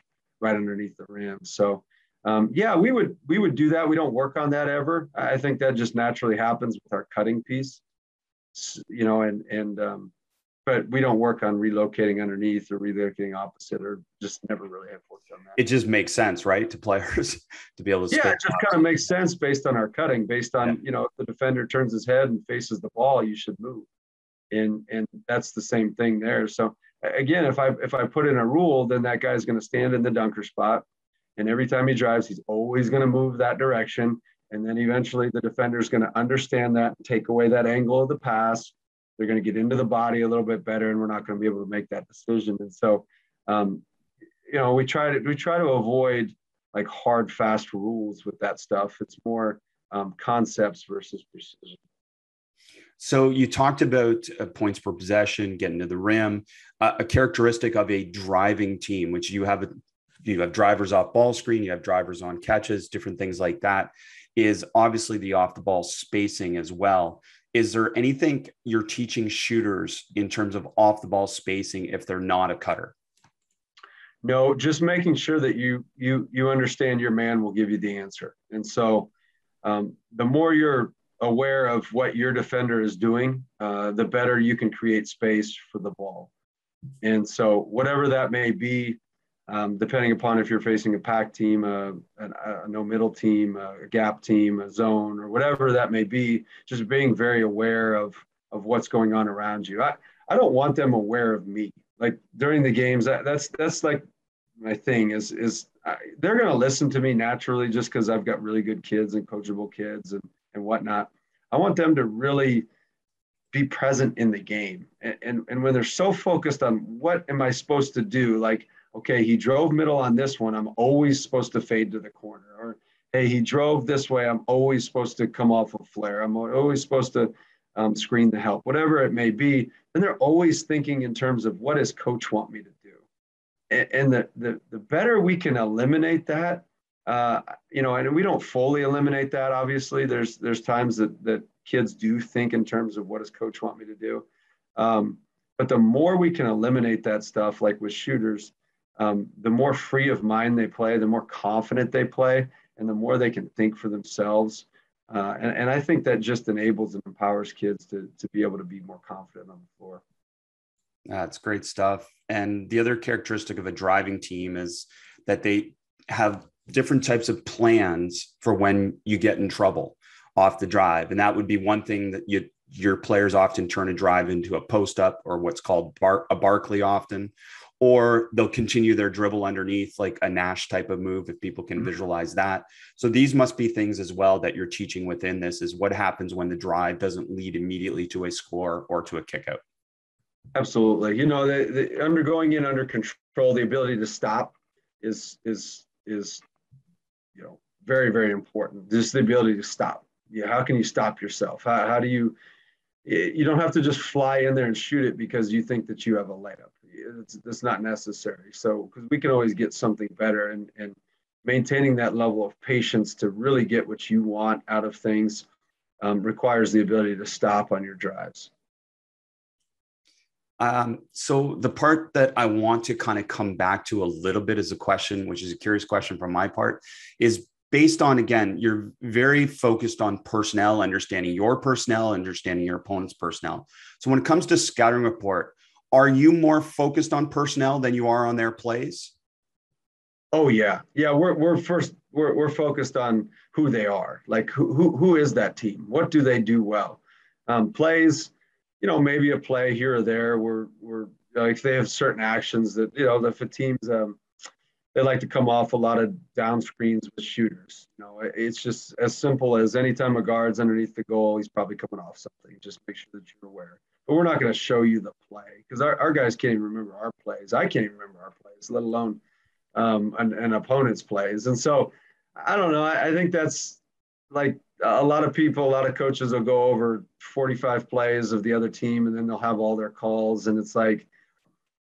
right underneath the rim. So um, yeah, we would we would do that. We don't work on that ever. I think that just naturally happens with our cutting piece. You know, and and um, but we don't work on relocating underneath or relocating opposite, or just never really have worked on that. It just makes sense, right, to players to be able to. Yeah, it just kind of makes sense based on our cutting, based on yeah. you know, if the defender turns his head and faces the ball, you should move, and and that's the same thing there. So again, if I if I put in a rule, then that guy's going to stand in the dunker spot, and every time he drives, he's always going to move that direction. And then eventually the defender is going to understand that, take away that angle of the pass. They're going to get into the body a little bit better, and we're not going to be able to make that decision. And so, um, you know, we try to we try to avoid like hard, fast rules with that stuff. It's more um, concepts versus precision. So you talked about uh, points per possession, getting to the rim, uh, a characteristic of a driving team, which you have a, you have drivers off ball screen, you have drivers on catches, different things like that, is obviously the off the ball spacing as well. Is there anything you're teaching shooters in terms of off the ball spacing if they're not a cutter? No, just making sure that you you you understand your man will give you the answer. And so um, the more you're aware of what your defender is doing, uh, the better you can create space for the ball. And so whatever that may be, Um, depending upon if you're facing a pack team, uh, a, a no middle team, a gap team, a zone, or whatever that may be, just being very aware of of what's going on around you. I, I don't want them aware of me. Like during the games, that, that's that's like my thing is, is I, they're going to listen to me naturally just because I've got really good kids and coachable kids and, and whatnot. I want them to really be present in the game. And, and, and when they're so focused on what am I supposed to do, like, okay, he drove middle on this one, I'm always supposed to fade to the corner. Or, hey, he drove this way, I'm always supposed to come off a flare. I'm always supposed to um, screen the help, whatever it may be. And they're always thinking in terms of what does coach want me to do? And, and the, the, the better we can eliminate that, uh, you know, and we don't fully eliminate that, obviously. There's there's times that, that kids do think in terms of what does coach want me to do. Um, but the more we can eliminate that stuff, like with shooters, Um, the more free of mind they play, the more confident they play, and the more they can think for themselves. Uh, and, and I think that just enables and empowers kids to, to be able to be more confident on the floor. That's great stuff. And the other characteristic of a driving team is that they have different types of plans for when you get in trouble off the drive. And that would be one thing that you, your players often turn a drive into a post-up or what's called bar, a Barkley often, or they'll continue their dribble underneath, like a Nash type of move, if people can mm-hmm. visualize that. So these must be things as well that you're teaching within this, is what happens when the drive doesn't lead immediately to a score or to a kickout. Absolutely. You know, the, the undergoing and under control, the ability to stop is, is, is, you know, very, very important. Just the ability to stop. Yeah. How can you stop yourself? How, how do you, you don't have to just fly in there and shoot it because you think that you have a layup. It's, it's not necessary. So, because we can always get something better, and, and maintaining that level of patience to really get what you want out of things um, requires the ability to stop on your drives. Um, so the part that I want to kind of come back to a little bit is a question, which is a curious question from my part, is based on, again, you're very focused on personnel, understanding your personnel, understanding your opponent's personnel. So when it comes to scouting report, are you more focused on personnel than you are on their plays? Oh yeah. Yeah. We're, we're first, we're, we're focused on who they are. Like who, who, who is that team? What do they do well? Um, plays, you know, maybe a play here or there where, where like they have certain actions that, you know, if a team's, um, they like to come off a lot of down screens with shooters. You know, it's just as simple as anytime a guard's underneath the goal, he's probably coming off something. Just make sure that you're aware. But we're not going to show you the play because our, our guys can't even remember our plays. I can't even remember our plays, let alone um, an, an opponent's plays. And so, I don't know. I, I think that's like a lot of people, a lot of coaches will go over forty-five plays of the other team, and then they'll have all their calls. And it's like,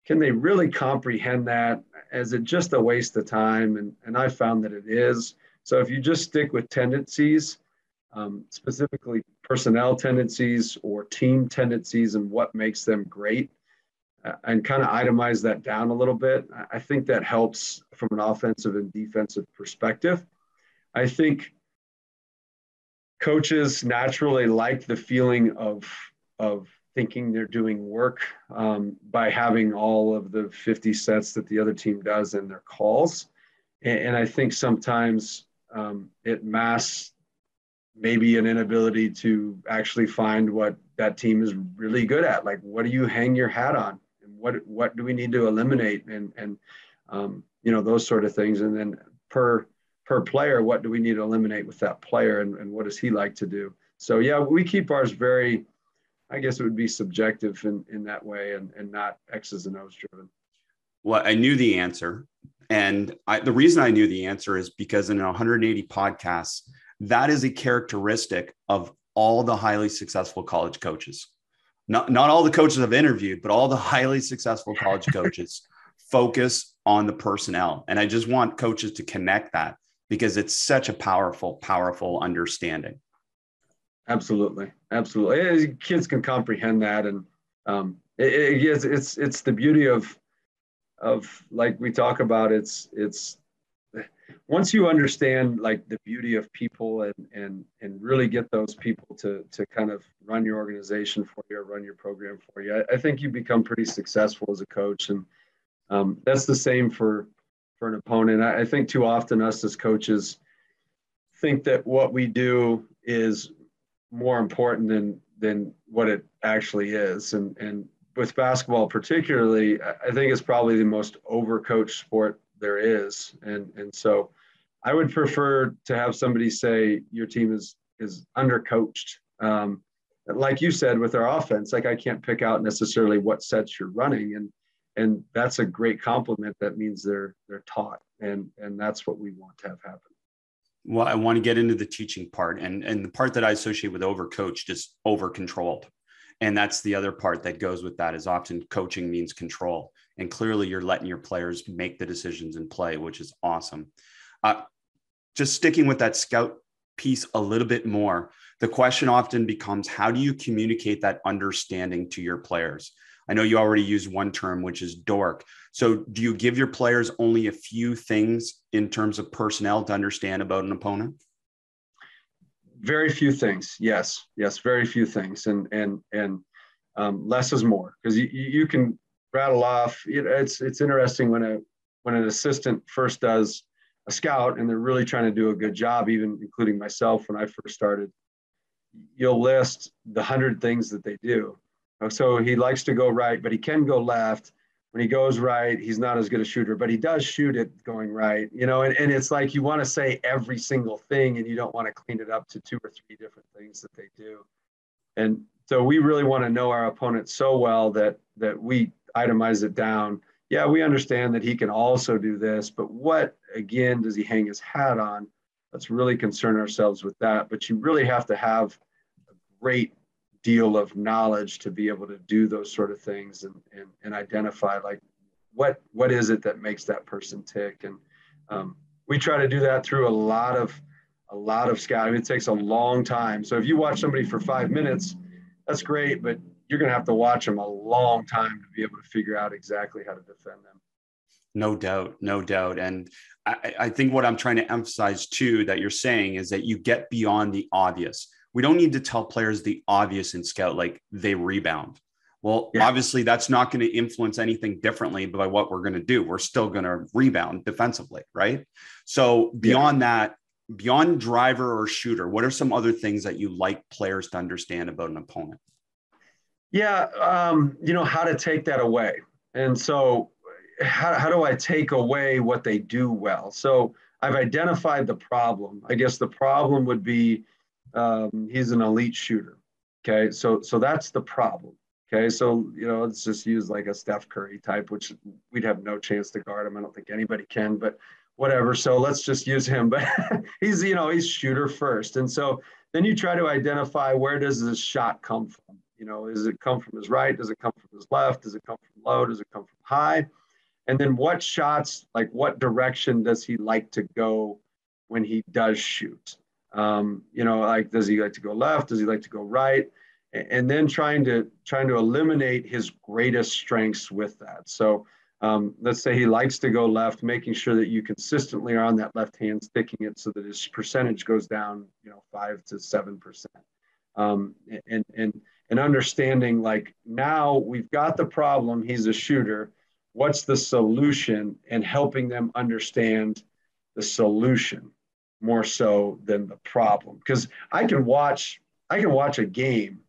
can they really comprehend that? Is it just a waste of time? And, and I found that it is. So if you just stick with tendencies, um, specifically personnel tendencies or team tendencies and what makes them great, uh, and kind of itemize that down a little bit, I think that helps from an offensive and defensive perspective. I think coaches naturally like the feeling of, of, thinking they're doing work um, by having all of the fifty sets that the other team does in their calls. And, and I think sometimes um, it masks maybe an inability to actually find what that team is really good at. Like, what do you hang your hat on? And what, what do we need to eliminate? And, and um, you know, those sort of things. And then per, per player, what do we need to eliminate with that player? And, and what does he like to do? So yeah, we keep ours very, I guess it would be subjective in, in that way and, and not X's and O's driven. Well, I knew the answer. And I, the reason I knew the answer is because in one hundred eighty podcasts, that is a characteristic of all the highly successful college coaches. Not, not all the coaches I've interviewed, but all the highly successful college coaches focus on the personnel. And I just want coaches to connect that because it's such a powerful, powerful understanding. Absolutely. Absolutely. Kids can comprehend that. And um, it, it, it's, it's the beauty of, of like we talk about, it's, it's once you understand like the beauty of people and, and, and really get those people to, to kind of run your organization for you, or run your program for you, I, I think you become pretty successful as a coach. And um, that's the same for, for an opponent. I, I think too often us as coaches think that what we do is more important than than what it actually is. And and with basketball particularly, I think it's probably the most overcoached sport there is. And and so I would prefer to have somebody say your team is is undercoached. Um, like you said, with our offense, like I can't pick out necessarily what sets you're running. And and that's a great compliment. That means they're they're taught. And and that's what we want to have happen. Well, I want to get into the teaching part, and, and the part that I associate with overcoached is overcontrolled. And that's the other part that goes with that is often coaching means control. And clearly you're letting your players make the decisions and play, which is awesome. Uh, just sticking with that scout piece a little bit more, the question often becomes, how do you communicate that understanding to your players? I know you already used one term, which is dork. So do you give your players only a few things in terms of personnel to understand about an opponent? Very few things. Yes. Yes. Very few things. And, and, and um, less is more, because you, you can rattle off. It, it's, it's interesting when a, when an assistant first does a scout and they're really trying to do a good job, even including myself when I first started, you'll list the hundred things that they do. So he likes to go right, but he can go left. When he goes right, he's not as good a shooter, but he does shoot it going right, you know, and, and it's like you want to say every single thing, and you don't want to clean it up to two or three different things that they do. And so we really want to know our opponent so well that that we itemize it down. Yeah, we understand that he can also do this, but what, again, does he hang his hat on? Let's really concern ourselves with that. But you really have to have a great deal of knowledge to be able to do those sort of things and, and, and identify like what, what is it that makes that person tick. And um, we try to do that through a lot of, a lot of scouting. It takes a long time. So if you watch somebody for five minutes, that's great, but you're going to have to watch them a long time to be able to figure out exactly how to defend them. No doubt. No doubt. And I, I think what I'm trying to emphasize too, that you're saying is that you get beyond the obvious. We don't need to tell players the obvious in scout, like they rebound. Well, yeah. Obviously that's not going to influence anything differently by what we're going to do. We're still going to rebound defensively, right? So beyond yeah. that, beyond driver or shooter, what are some other things that you like players to understand about an opponent? Yeah, um, you know, how to take that away. And so how, how do I take away what they do well? So I've identified the problem. I guess the problem would be, Um, he's an elite shooter. Okay. So, so that's the problem. Okay. So, you know, let's just use like a Steph Curry type, which we'd have no chance to guard him. I don't think anybody can, but whatever. So let's just use him, but he's, you know, he's shooter first. And so then you try to identify, where does this shot come from? You know, does it come from his right? Does it come from his left? Does it come from low? Does it come from high? And then what shots, like what direction does he like to go when he does shoot? Um, you know, like, does he like to go left? Does he like to go right? And, and then trying to, trying to eliminate his greatest strengths with that. So um, let's say he likes to go left, making sure that you consistently are on that left hand, sticking it so that his percentage goes down, you know, five to seven percent. Um, and, and, and understanding like, now we've got the problem. He's a shooter. What's the solution? And helping them understand the solution more so than the problem. Because I can watch, I can watch a game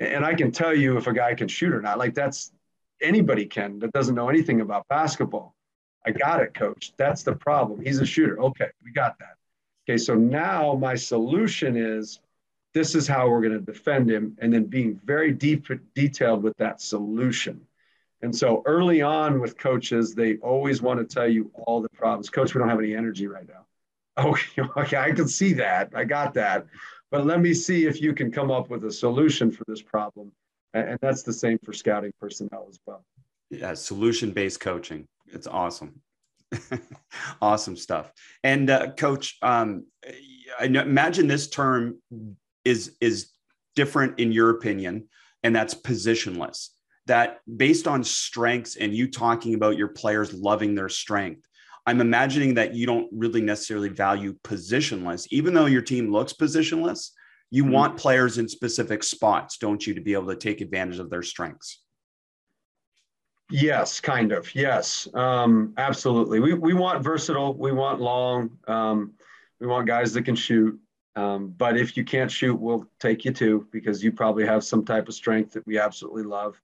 and I can tell you if a guy can shoot or not. Like that's, anybody can, that doesn't know anything about basketball. I got it, coach. That's the problem. He's a shooter. Okay, we got that. Okay, so now my solution is, this is how we're gonna defend him, and then being very deep detailed with that solution. And so early on with coaches, they always wanna tell you all the problems. Coach, we don't have any energy right now. Okay, okay, I can see that. I got that. But let me see if you can come up with a solution for this problem. And that's the same for scouting personnel as well. Yeah, solution-based coaching. It's awesome. Awesome stuff. And uh, Coach, um, I imagine this term is, is different in your opinion, and that's positionless. That based on strengths and you talking about your players loving their strength, I'm imagining that you don't really necessarily value positionless, even though your team looks positionless. You mm-hmm. want players in specific spots, don't you, to be able to take advantage of their strengths? Yes, kind of. Yes, um, absolutely. We we want versatile. We want long. Um, we want guys that can shoot. Um, but if you can't shoot, we'll take you too, because you probably have some type of strength that we absolutely love.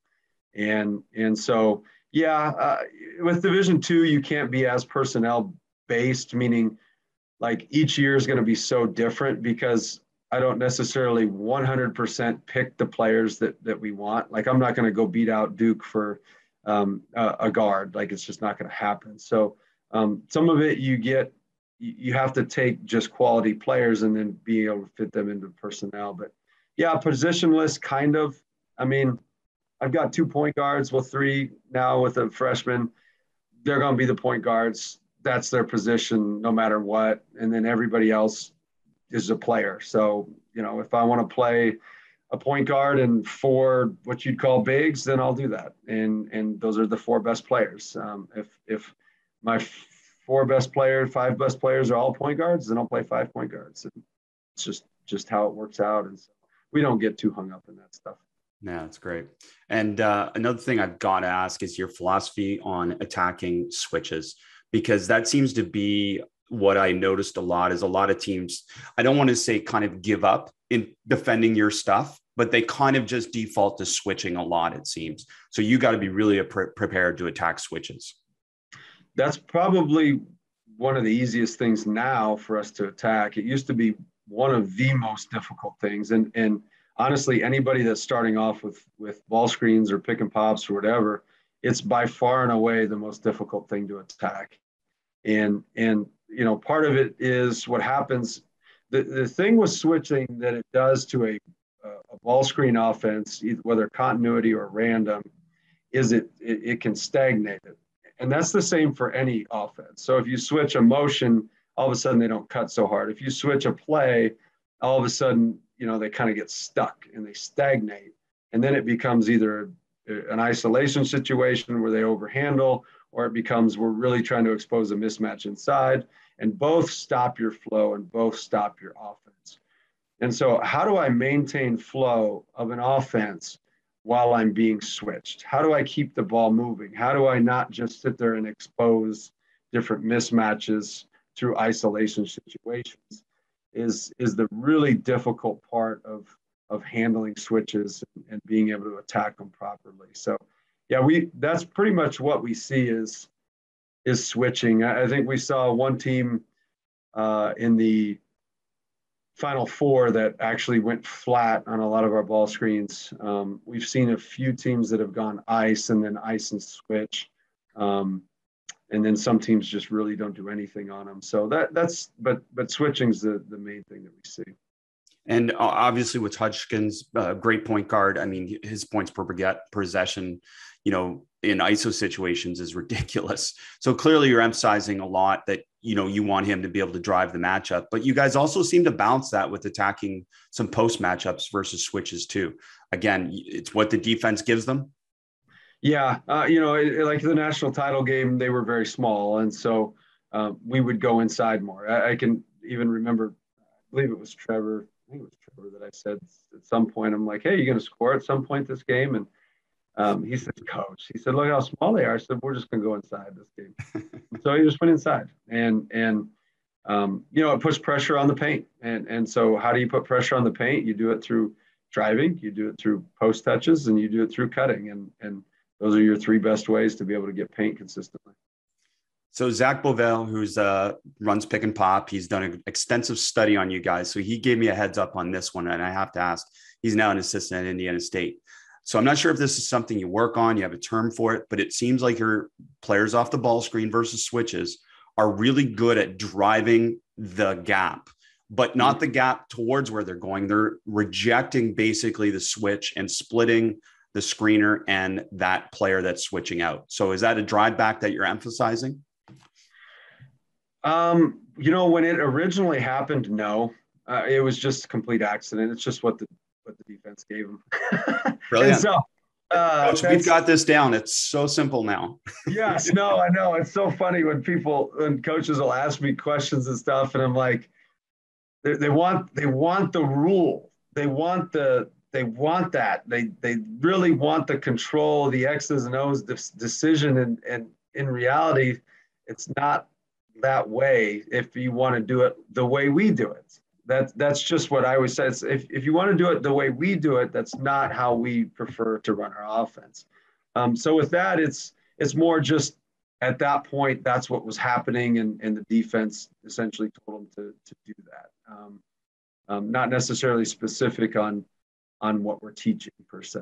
And and so. Yeah, uh, with Division two, you can't be as personnel based, meaning like each year is going to be so different, because I don't necessarily one hundred percent pick the players that that we want. Like I'm not going to go beat out Duke for um, a, a guard. Like it's just not going to happen. So um, some of it you get, you have to take just quality players and then be able to fit them into personnel. But yeah, positionless kind of, I mean, I've got two point guards, well, three now with a freshman. They're going to be the point guards. That's their position no matter what. And then everybody else is a player. So, you know, if I want to play a point guard and four what you'd call bigs, then I'll do that. And and those are the four best players. Um, if if my four best players, five best players are all point guards, then I'll play five point guards. And it's just just how it works out. And so we don't get too hung up in that stuff. Yeah, that's great. And uh, another thing I've got to ask is your philosophy on attacking switches, because that seems to be what I noticed a lot is a lot of teams, I don't want to say kind of give up in defending your stuff, but they kind of just default to switching a lot, it seems. So you got to be really pre- prepared to attack switches. That's probably one of the easiest things now for us to attack. It used to be one of the most difficult things. And, and honestly, anybody that's starting off with, with ball screens or pick and pops or whatever, it's by far and away the most difficult thing to attack. And, and, you know, part of it is what happens. The, the thing with switching that it does to a, a ball screen offense, whether continuity or random, is it, it, it can stagnate it. And that's the same for any offense. So if you switch a motion, all of a sudden they don't cut so hard. If you switch a play, all of a sudden, you know, they kind of get stuck and they stagnate. And then it becomes either an isolation situation where they overhandle, or it becomes we're really trying to expose a mismatch inside, and both stop your flow and both stop your offense. And so how do I maintain flow of an offense while I'm being switched? How do I keep the ball moving? How do I not just sit there and expose different mismatches through isolation situations is, is the really difficult part of, of handling switches and being able to attack them properly. So yeah, we, that's pretty much what we see is, is switching. I, I think we saw one team uh, in the Final Four that actually went flat on a lot of our ball screens. Um, we've seen a few teams that have gone ice and then ice and switch. Um, and then some teams just really don't do anything on them. So that that's, but but switching's the, the main thing that we see. And obviously with Hutchkins, uh, great point guard. I mean, his points per possession, you know, in I S O situations is ridiculous. So clearly you're emphasizing a lot that, you know, you want him to be able to drive the matchup, but you guys also seem to balance that with attacking some post matchups versus switches too. Again, it's what the defense gives them. Yeah. Uh, you know, it, like the national title game, they were very small. And so uh, we would go inside more. I, I can even remember, I believe it was Trevor. I think it was Trevor that I said at some point, I'm like, hey, you're going to score at some point this game. And Um, he said, coach, he said, look how small they are. I said, we're just going to go inside this game. So he just went inside and, and um, you know, it puts pressure on the paint. And, and so how do you put pressure on the paint? You do it through driving, you do it through post touches, and you do it through cutting. And, and those are your three best ways to be able to get paint consistently. So Zach Bovell, who's uh, runs pick and pop, he's done an extensive study on you guys. So he gave me a heads up on this one. And I have to ask, he's now an assistant at Indiana State. So I'm not sure if this is something you work on, you have a term for it, but it seems like your players off the ball screen versus switches are really good at driving the gap, but not the gap towards where they're going. They're rejecting basically the switch and splitting the screener and that player that's switching out. So is that a drive back that you're emphasizing? Um, you know, when it originally happened, no, uh, it was just a complete accident. It's just what the But the defense gave him. Brilliant. So, uh, Coach, we've got this down. It's so simple now. Yes, no, I know. It's so funny when people, when coaches will ask me questions and stuff, and I'm like, they, they want, they want the rule. They want the, they want that. They, they really want the control, the X's and O's decision. And, and in reality, it's not that way. If you want to do it the way we do it. That, that's just what I always say. It's if, if you want to do it the way we do it, that's not how we prefer to run our offense. Um, so with that, it's it's more just at that point, that's what was happening, and, and the defense essentially told them to, to do that. Um, um, not necessarily specific on, on what we're teaching per se.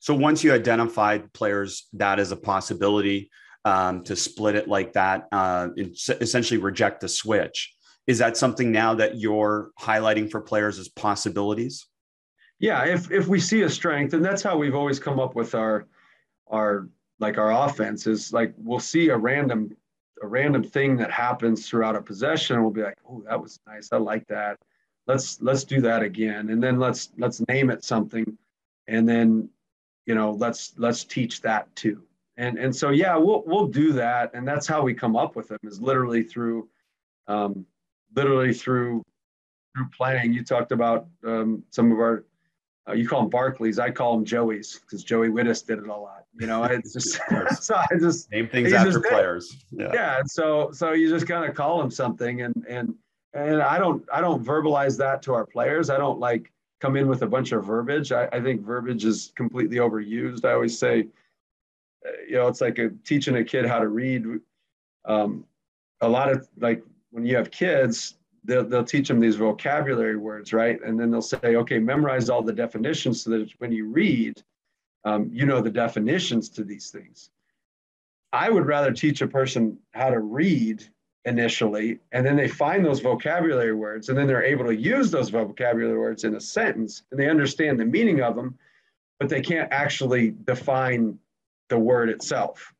So once you identified players, that is a possibility um, to split it like that, uh, essentially reject the switch. Is that something now that you're highlighting for players as possibilities? Yeah, if if we see a strength, and that's how we've always come up with our our like our offense is like we'll see a random a random thing that happens throughout a possession, and we'll be like, oh, that was nice, I like that. Let's let's do that again, and then let's let's name it something, and then you know let's let's teach that too. And and so yeah, we'll we'll do that, and that's how we come up with them is literally through. Um, Literally through group planning, you talked about um, some of our, uh, you call them Barclays, I call them Joeys, because Joey Wittes did it a lot. You know, it's just, so I just name things after just, players. Yeah. yeah. And so, so you just kind of call them something, and, and, and I don't, I don't verbalize that to our players. I don't like come in with a bunch of verbiage. I, I think verbiage is completely overused. I always say, you know, it's like a, teaching a kid how to read. Um, a lot of like when you have kids, they'll, they'll teach them these vocabulary words, right? And then they'll say, okay, memorize all the definitions so that when you read, um, you know the definitions to these things. I would rather teach a person how to read initially, and then they find those vocabulary words, and then they're able to use those vocabulary words in a sentence, and they understand the meaning of them, but they can't actually define the word itself.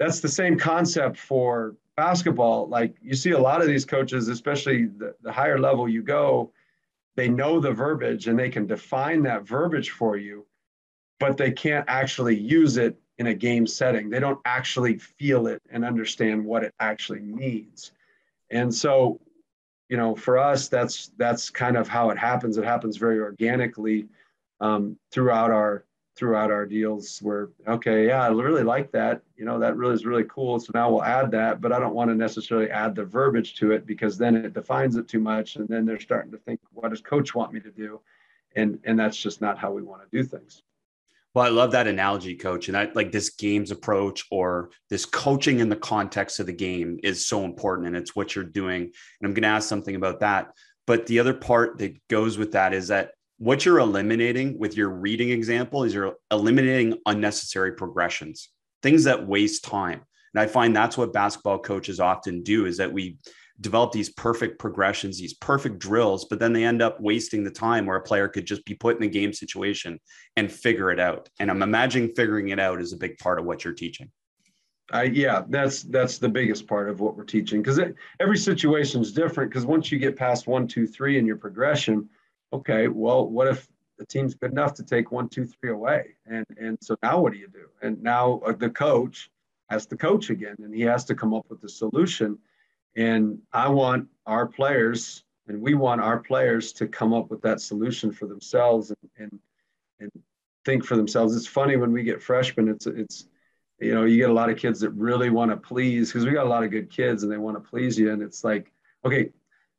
That's the same concept for basketball. Like you see a lot of these coaches, especially the, the higher level you go, they know the verbiage and they can define that verbiage for you, but they can't actually use it in a game setting. They don't actually feel it and understand what it actually means. And so, you know, for us, that's that's kind of how it happens. It happens very organically um, throughout our throughout our deals where, okay, yeah, I really like that. You know, that really is really cool. So now we'll add that, but I don't want to necessarily add the verbiage to it because then it defines it too much. And then they're starting to think, what does coach want me to do? And, and that's just not how we want to do things. Well, I love that analogy, coach. And I like this games approach, or this coaching in the context of the game is so important, and it's what you're doing. And I'm going to ask something about that. But the other part that goes with that is that what you're eliminating with your reading example is you're eliminating unnecessary progressions, things that waste time. And I find that's what basketball coaches often do, is that we develop these perfect progressions, these perfect drills, but then they end up wasting the time where a player could just be put in the game situation and figure it out. And I'm imagining figuring it out is a big part of what you're teaching. I, yeah, that's that's the biggest part of what we're teaching, because every situation is different, because once you get past one, two, three in your progression, okay, well, what if the team's good enough to take one, two, three away? And and so now what do you do? And now the coach has to coach again, and he has to come up with a solution. And I want our players, and we want our players to come up with that solution for themselves and and, and think for themselves. It's funny when we get freshmen, it's, it's you know, you get a lot of kids that really want to please, because we got a lot of good kids and they want to please you. And it's like, okay,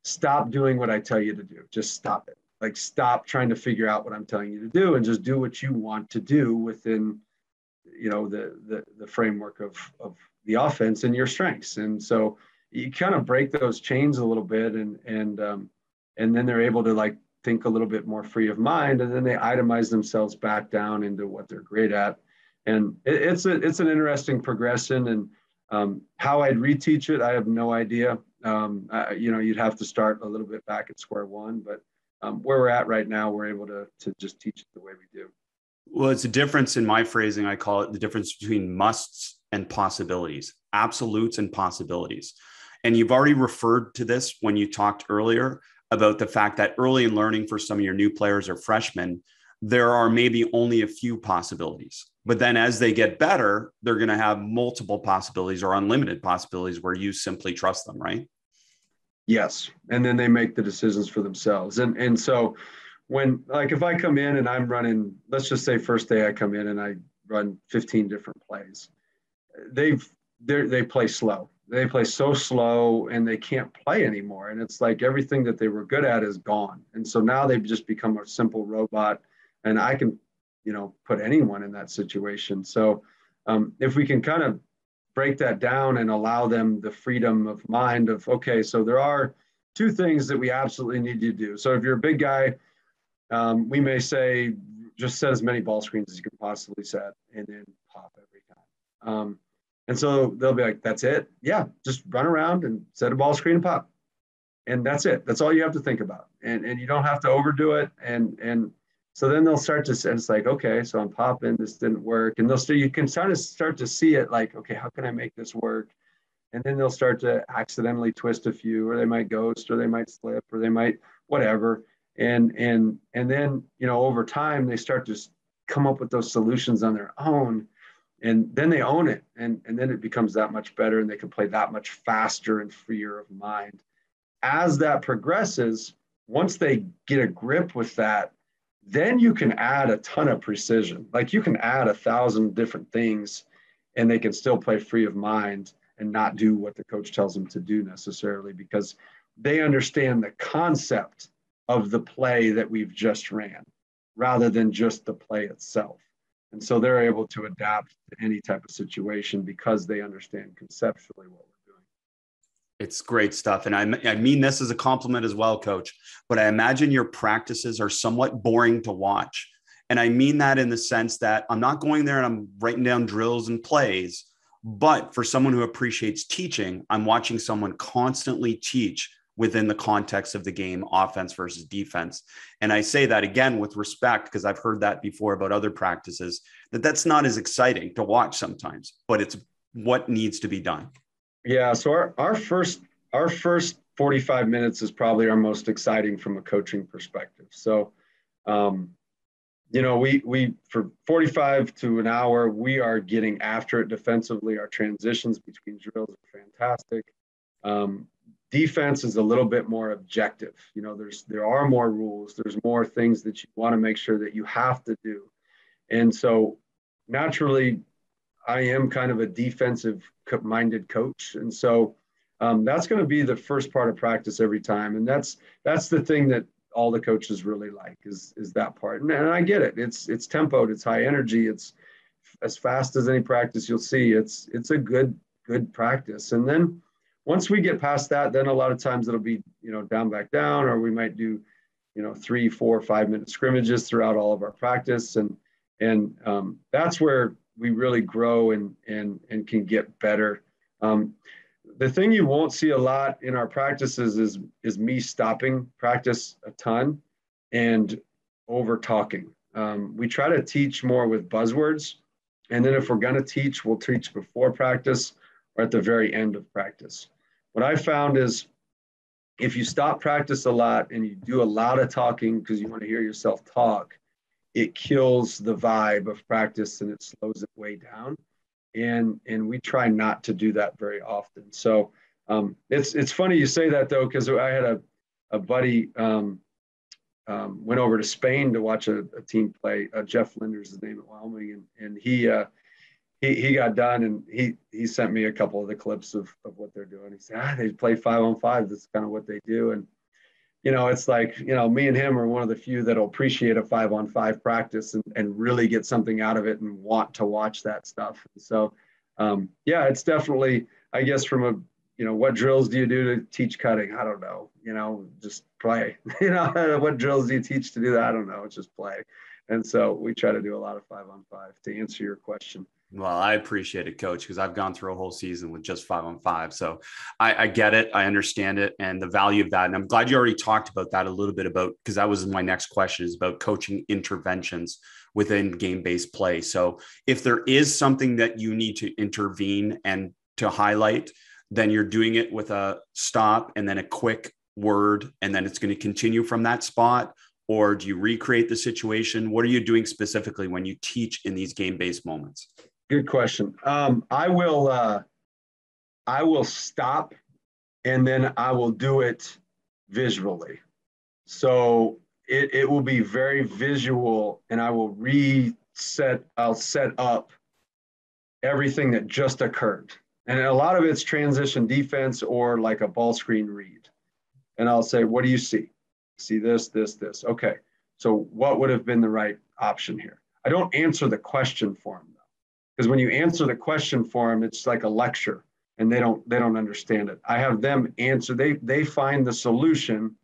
stop doing what I tell you to do. Just stop it. Like, stop trying to figure out what I'm telling you to do and just do what you want to do within, you know, the the, the framework of, of the offense and your strengths. And so you kind of break those chains a little bit, and and um, and then they're able to like think a little bit more free of mind, and then they itemize themselves back down into what they're great at. And it, it's a it's an interesting progression. And um, how I'd reteach it, I have no idea. Um, I, you know, you'd have to start a little bit back at square one, but Um, where we're at right now, we're able to, to just teach it the way we do. Well, it's a difference in my phrasing. I call it the difference between musts and possibilities, absolutes and possibilities. And you've already referred to this when you talked earlier about the fact that early in learning for some of your new players or freshmen, there are maybe only a few possibilities. But then as they get better, they're going to have multiple possibilities or unlimited possibilities where you simply trust them, right? Yes. And then they make the decisions for themselves. And and so when, like, if I come in and I'm running, let's just say first day I come in and I run fifteen different plays, they've, they play slow. They play so slow and they can't play anymore. And it's like everything that they were good at is gone. And so now they've just become a simple robot, and I can, you know, put anyone in that situation. So um, if we can kind of break that down and allow them the freedom of mind of, okay, so there are two things that we absolutely need you to do. So if you're a big guy, um, we may say, just set as many ball screens as you can possibly set and then pop every time. Um, and so they'll be like, that's it. Yeah. Just run around and set a ball screen and pop. And that's it. That's all you have to think about. And, and you don't have to overdo it. And, and so then they'll start to say, it's like, okay, so I'm popping, this didn't work. And they'll start, you can start to start to see it like, okay, how can I make this work? And then they'll start to accidentally twist a few, or they might ghost, or they might slip, or they might whatever. And, and, and then, you know, over time, they start to come up with those solutions on their own, and then they own it. And, and then it becomes that much better, and they can play that much faster and freer of mind. as that progresses, once they get a grip with that, then you can add a ton of precision. Like you can add a thousand different things and they can still play free of mind and not do what the coach tells them to do necessarily, because they understand the concept of the play that we've just ran rather than just the play itself. And so they're able to adapt to any type of situation because they understand conceptually what we're doing. It's great stuff. And I, I mean this as a compliment as well, Coach, but I imagine your practices are somewhat boring to watch. And I mean that in the sense that I'm not going there and I'm writing down drills and plays, but for someone who appreciates teaching, I'm watching someone constantly teach within the context of the game, offense versus defense. And I say that again with respect, because I've heard that before about other practices, that that's not as exciting to watch sometimes, but it's what needs to be done. Yeah. So our, our first, our first forty-five minutes is probably our most exciting from a coaching perspective. So, um, you know, we, we, for forty-five to an hour, we are getting after it defensively. Our transitions between drills are fantastic. Um, Defense is a little bit more objective. You know, there's there are more rules. There's more things that you want to make sure that you have to do. And so naturally, I am kind of a defensive-minded coach. And so um, that's going to be the first part of practice every time. And that's that's the thing that all the coaches really like is, is that part. And, and I get it. It's it's tempoed. It's high energy. It's as fast as any practice you'll see. It's it's a good good practice. And then once we get past that, then a lot of times it'll be, you know, down, back down, or we might do, you know, three, four, five minute scrimmages throughout all of our practice. And, and um, that's where we really grow and, and, and can get better. Um, the thing you won't see a lot in our practices is, is me stopping practice a ton and over talking. Um, we try to teach more with buzzwords. And then if we're going to teach, we'll teach before practice or at the very end of practice. What I found is if you stop practice a lot and you do a lot of talking because you want to hear yourself talk, it kills the vibe of practice and it slows it way down. And, and we try not to do that very often. So um, it's, it's funny you say that though, because I had a, a buddy um, um, went over to Spain to watch a, a team play, uh, Jeff Linder's his name at Wyoming. And, and he, uh, He, he got done and he he sent me a couple of the clips of, of what they're doing. He said, ah, they play five on five. That's kind of what they do. And, you know, it's like, you know, me and him are one of the few that'll appreciate a five on five practice and, and really get something out of it and want to watch that stuff. And so, um, yeah, it's definitely, I guess from a, you know, what drills do you do to teach cutting? I don't know, you know, just play, you know, what drills do you teach to do that? I don't know, it's just play. And so we try to do a lot of five on five to answer your question. Well, I appreciate it, Coach, because I've gone through a whole season with just five on five. So I, I get it. I understand it and the value of that. And I'm glad you already talked about that a little bit about, because that was my next question is about coaching interventions within game-based play. So if there is something that you need to intervene and to highlight, then you're doing it with a stop and then a quick word, and then it's going to continue from that spot. Or do you recreate the situation? What are you doing specifically when you teach in these game-based moments? Good question. Um, I will, uh, I will stop and then I will do it visually. So it, it will be very visual and I will reset, I'll set up everything that just occurred. And a lot of it's transition defense or like a ball screen read. And I'll say, what do you see? See this, this, this. Okay. So what would have been the right option here? I don't answer the question for them. Because when you answer the question for them, it's like a lecture and they don't, they don't understand it. I have them answer, they, they find the solution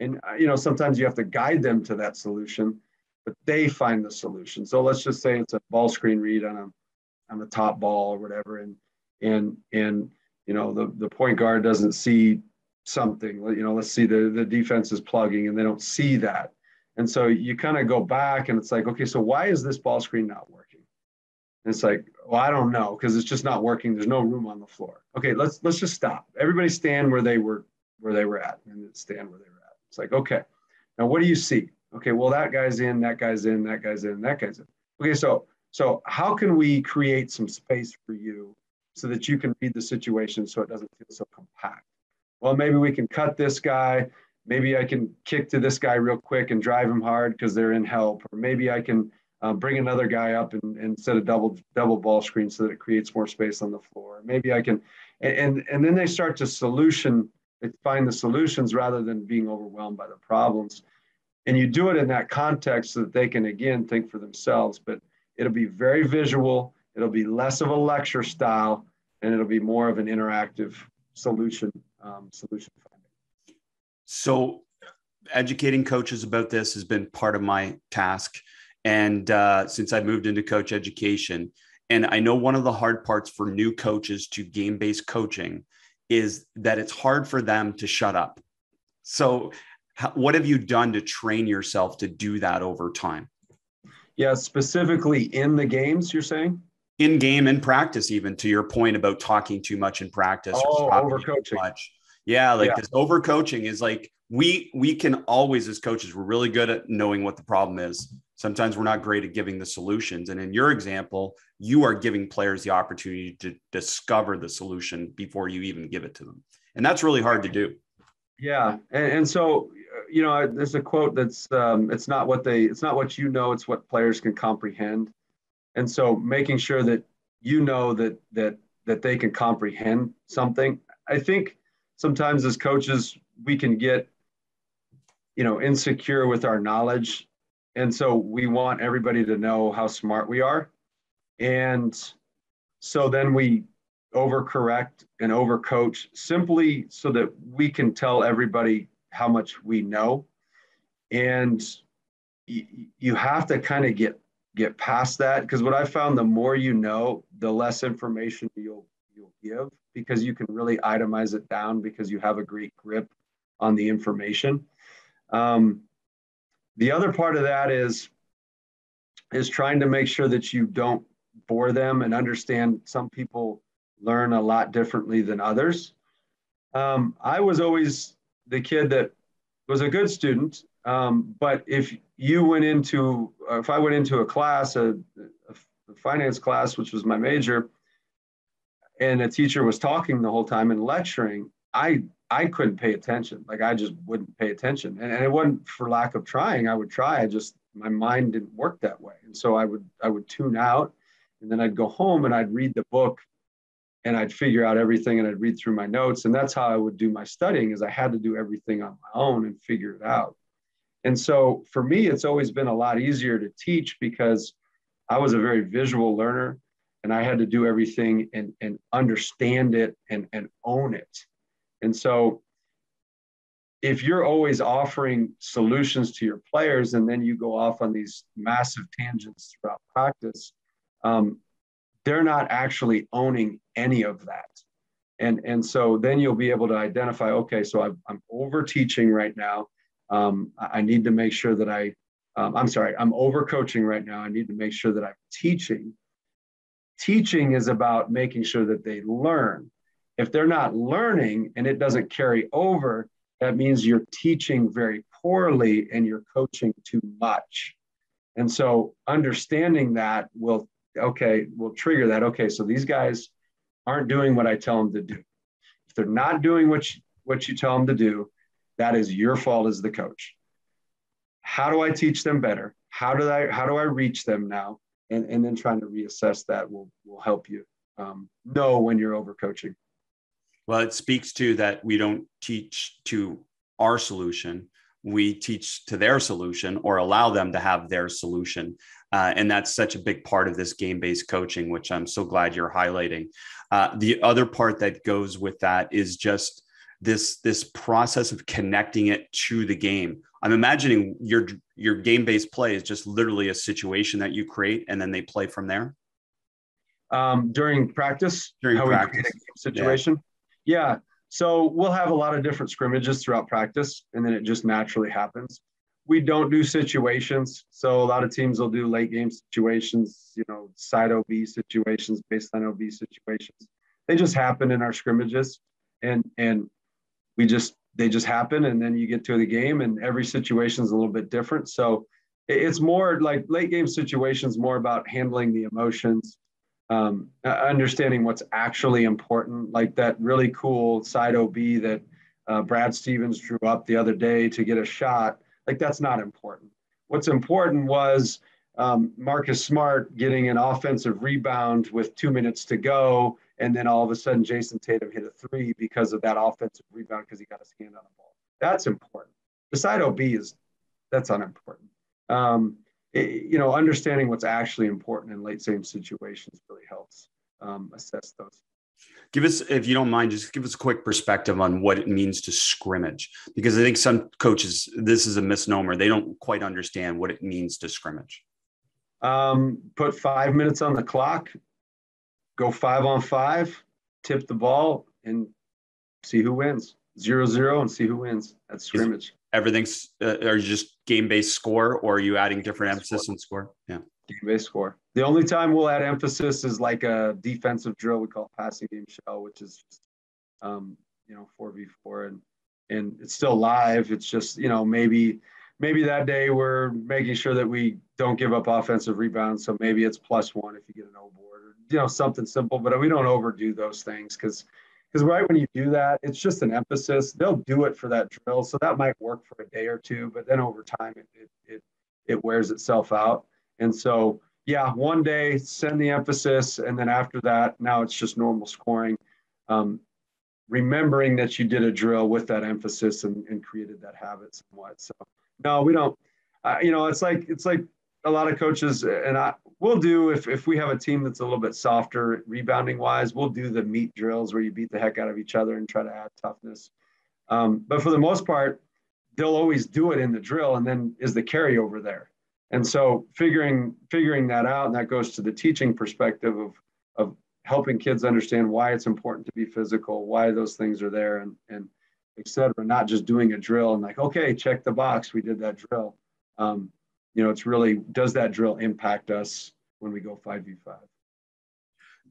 and, you know, sometimes you have to guide them to that solution, but they find the solution. So let's just say it's a ball screen read on a, on the top ball or whatever. And, and, and, you know, the, the point guard doesn't see something, you know, let's see the, the defense is plugging and they don't see that. And so you kind of go back and it's like, okay, so why is this ball screen not working? It's like, well, I don't know, because it's just not working. There's no room on the floor. Okay, let's let's just stop. Everybody stand where they were where they were at, and then stand where they were at. It's like, okay, now what do you see? Okay, well, that guy's in, that guy's in, that guy's in, that guy's in. Okay, so so how can we create some space for you so that you can read the situation so it doesn't feel so compact? well, maybe we can cut this guy. Maybe I can kick to this guy real quick and drive him hard because they're in help. Or maybe I can uh, bring another guy up and, and set a double double ball screen so that it creates more space on the floor. Maybe I can, and and then they start to solution, they find the solutions rather than being overwhelmed by the problems. And you do it in that context so that they can, again, think for themselves. But it'll be very visual. It'll be less of a lecture style, and it'll be more of an interactive solution um, solution finding. So educating coaches about this has been part of my task. And uh, since I moved into coach education, and I know one of the hard parts for new coaches to game-based coaching is that it's hard for them to shut up. So how, what have you done to train yourself to do that over time? Yeah, specifically in the games, you're saying? In game and practice, even to your point about talking too much in practice. Oh, or overcoaching. Too much. Yeah, like yeah. This overcoaching is like, we we can always, as coaches, we're really good at knowing what the problem is. Sometimes we're not great at giving the solutions. And in your example, you are giving players the opportunity to discover the solution before you even give it to them. And that's really hard to do. Yeah. And, and so, you know, there's a quote that's, um, it's not what they, it's not what you know, it's what players can comprehend. And so making sure that, you know, that, that, that they can comprehend something. I think sometimes as coaches, we can get, you know, insecure with our knowledge. And so we want everybody to know how smart we are. And so then we overcorrect and overcoach simply so that we can tell everybody how much we know. And y- you have to kind of get get past that, because what I found, the more you know, the less information you'll you'll give, because you can really itemize it down because you have a great grip on the information. Um, the other part of that is, is trying to make sure that you don't bore them, and understand some people learn a lot differently than others. Um, I was always the kid that was a good student, um, but if you went into, if I went into a class, a, a finance class, which was my major, and a teacher was talking the whole time and lecturing, I I couldn't pay attention. Like, I just wouldn't pay attention. And, and it wasn't for lack of trying. I would try. I just, my mind didn't work that way. And so I would, I would tune out, and then I'd go home and I'd read the book and I'd figure out everything, and I'd read through my notes. And that's how I would do my studying, is I had to do everything on my own and figure it out. And so for me, it's always been a lot easier to teach because I was a very visual learner, and I had to do everything and, and understand it and, and own it. And so if you're always offering solutions to your players, and then you go off on these massive tangents throughout practice, um, they're not actually owning any of that. And, and so then you'll be able to identify, okay, so I'm, I'm overteaching right now. Um, I need to make sure that I, um, I'm sorry, I'm overcoaching right now. I need to make sure that I'm teaching. Teaching is about making sure that they learn. If they're not learning and it doesn't carry over, that means you're teaching very poorly and you're coaching too much. And so understanding that will, okay, will trigger that. Okay, so these guys aren't doing what I tell them to do. If they're not doing what you, what you tell them to do, that is your fault as the coach. How do I teach them better? How do I, how do I reach them now? And, and then trying to reassess that will, will help you um, know when you're overcoaching. Well, it speaks to that we don't teach to our solution. We teach to their solution, or allow them to have their solution. Uh, and that's such a big part of this game-based coaching, which I'm so glad you're highlighting. Uh, the other part that goes with that is just this, this process of connecting it to the game. I'm imagining your, your game-based play is just literally a situation that you create, and then they play from there. Um, during practice, during how practice. We create a game situation. Yeah. yeah. So we'll have a lot of different scrimmages throughout practice, and then it just naturally happens. We don't do situations. So a lot of teams will do late game situations, you know, side O B situations, baseline O B situations. They just happen in our scrimmages, and, and, We just, they just happen, and then you get to the game, and every situation is a little bit different. So it's more like late game situations, more about handling the emotions, um, understanding what's actually important, like that really cool side O B that uh, Brad Stevens drew up the other day to get a shot. Like, that's not important. What's important was um, Marcus Smart getting an offensive rebound with two minutes to go, and then all of a sudden Jason Tatum hit a three because of that offensive rebound because he got his hand on the ball. That's important. Beside O B is, that's unimportant. Um, it, you know, understanding what's actually important in late game situations really helps um, assess those. Give us, if you don't mind, just give us a quick perspective on what it means to scrimmage, because I think some coaches, this is a misnomer. They don't quite understand what it means to scrimmage. Um, put five minutes on the clock, go five on five, tip the ball, and see who wins. Zero, zero, and see who wins. That's scrimmage. Is everything's uh, are you just game-based score, or are you adding different emphasis on score? Yeah. Game-based score. The only time we'll add emphasis is like a defensive drill we call passing game shell, which is, um, you know, four v four, and and it's still live. It's just, you know, maybe maybe that day we're making sure that we don't give up offensive rebounds, so maybe it's plus one if you get an O board, or, you know, something simple. But we don't overdo those things because because right when you do that, it's just an emphasis. They'll do it for that drill, so that might work for a day or two, but then over time it it it, it wears itself out. And so, yeah, one day send the emphasis, and then after that, now it's just normal scoring. Um, remembering that you did a drill with that emphasis and, and created that habit somewhat. So, no, we don't. Uh, you know, it's like it's like a lot of coaches, and I will do if if we have a team that's a little bit softer rebounding wise, we'll do the meat drills where you beat the heck out of each other and try to add toughness. Um, but for the most part, they'll always do it in the drill, and then is the carryover there. And so figuring figuring that out, and that goes to the teaching perspective of, of helping kids understand why it's important to be physical, why those things are there, and, and et cetera, not just doing a drill and like, okay, check the box, we did that drill. Um, you know, it's really, does that drill impact us when we go five v five?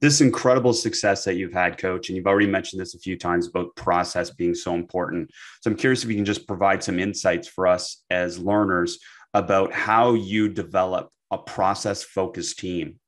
This incredible success that you've had, Coach, and you've already mentioned this a few times about process being so important. So I'm curious if you can just provide some insights for us as learners about how you develop a process-focused team.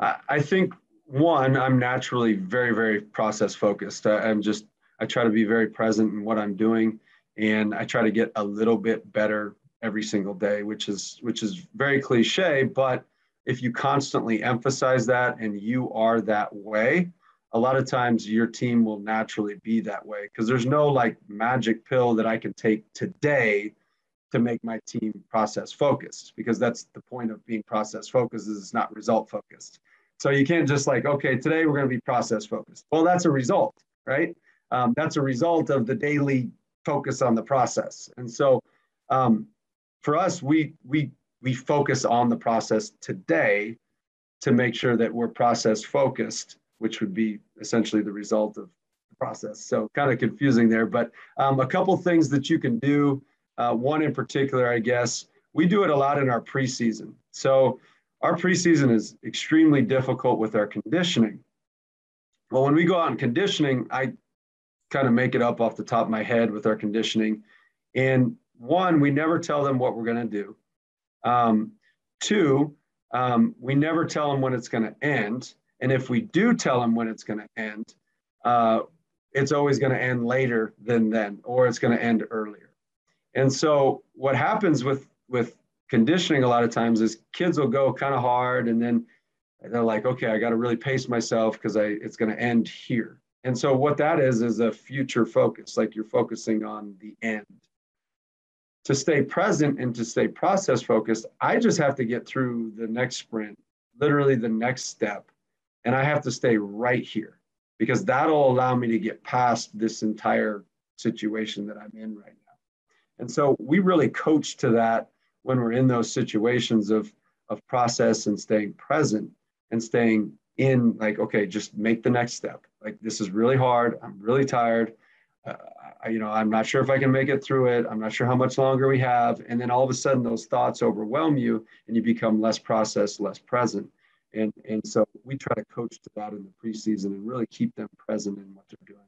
I think, one, I'm naturally very, very process-focused. I'm just, I try to be very present in what I'm doing, and I try to get a little bit better every single day, which is which is very cliche, but if you constantly emphasize that and you are that way, a lot of times your team will naturally be that way, because there's no like magic pill that I can take today to make my team process focused, because that's the point of being process focused, is it's not result focused. So you can't just like, okay, today we're going to be process focused. Well, that's a result, right? Um, that's a result of the daily focus on the process. And so um, for us, we, we, we focus on the process today to make sure that we're process focused, which would be essentially the result of the process. So kind of confusing there, but um, a couple things that you can do. Uh, one in particular, I guess, we do it a lot in our preseason. So our preseason is extremely difficult with our conditioning. Well, when we go out in conditioning, I kind of make it up off the top of my head with our conditioning. And one, we never tell them what we're going to do. Um, two, um, we never tell them when it's going to end. And if we do tell them when it's going to end, uh, it's always going to end later than then, or it's going to end earlier. And so what happens with, with conditioning a lot of times is kids will go kind of hard, and then they're like, okay, I got to really pace myself because I it's going to end here. And so what that is, is a future focus, like you're focusing on the end. To stay present and to stay process focused, I just have to get through the next sprint, literally the next step. And I have to stay right here, because that'll allow me to get past this entire situation that I'm in right now. And so we really coach to that when we're in those situations of, of process and staying present and staying in, like, okay, just make the next step. Like, this is really hard. I'm really tired. Uh, I, you know, I'm not sure if I can make it through it. I'm not sure how much longer we have. And then all of a sudden those thoughts overwhelm you and you become less processed, less present. And, and so we try to coach to that in the preseason and really keep them present in what they're doing.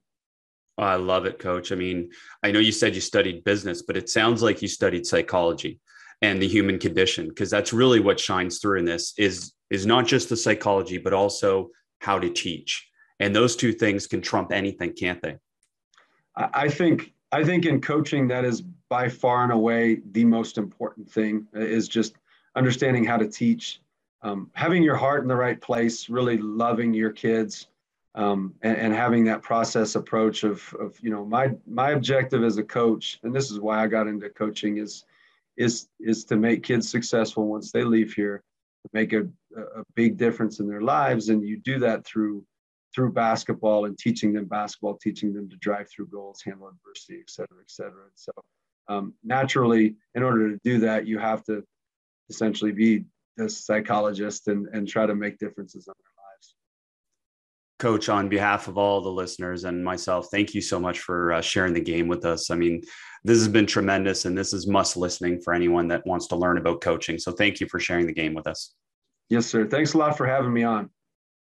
I love it, Coach. I mean, I know you said you studied business, but it sounds like you studied psychology and the human condition, because that's really what shines through in this is, is not just the psychology, but also how to teach. And those two things can trump anything, can't they? I think I think in coaching, that is by far and away the most important thing, is just understanding how to teach, um, having your heart in the right place, really loving your kids, um, and, and having that process approach of, of, you know, my my objective as a coach, and this is why I got into coaching, is is is to make kids successful once they leave here, to make a, a big difference in their lives. And you do that through through basketball and teaching them basketball, teaching them to drive through goals, handle adversity, et cetera, et cetera. And so um, naturally, in order to do that, you have to essentially be this psychologist and, and try to make differences on their lives. Coach, on behalf of all the listeners and myself, thank you so much for uh, sharing the game with us. I mean, this has been tremendous, and this is must listening for anyone that wants to learn about coaching. So thank you for sharing the game with us. Yes, sir. Thanks a lot for having me on.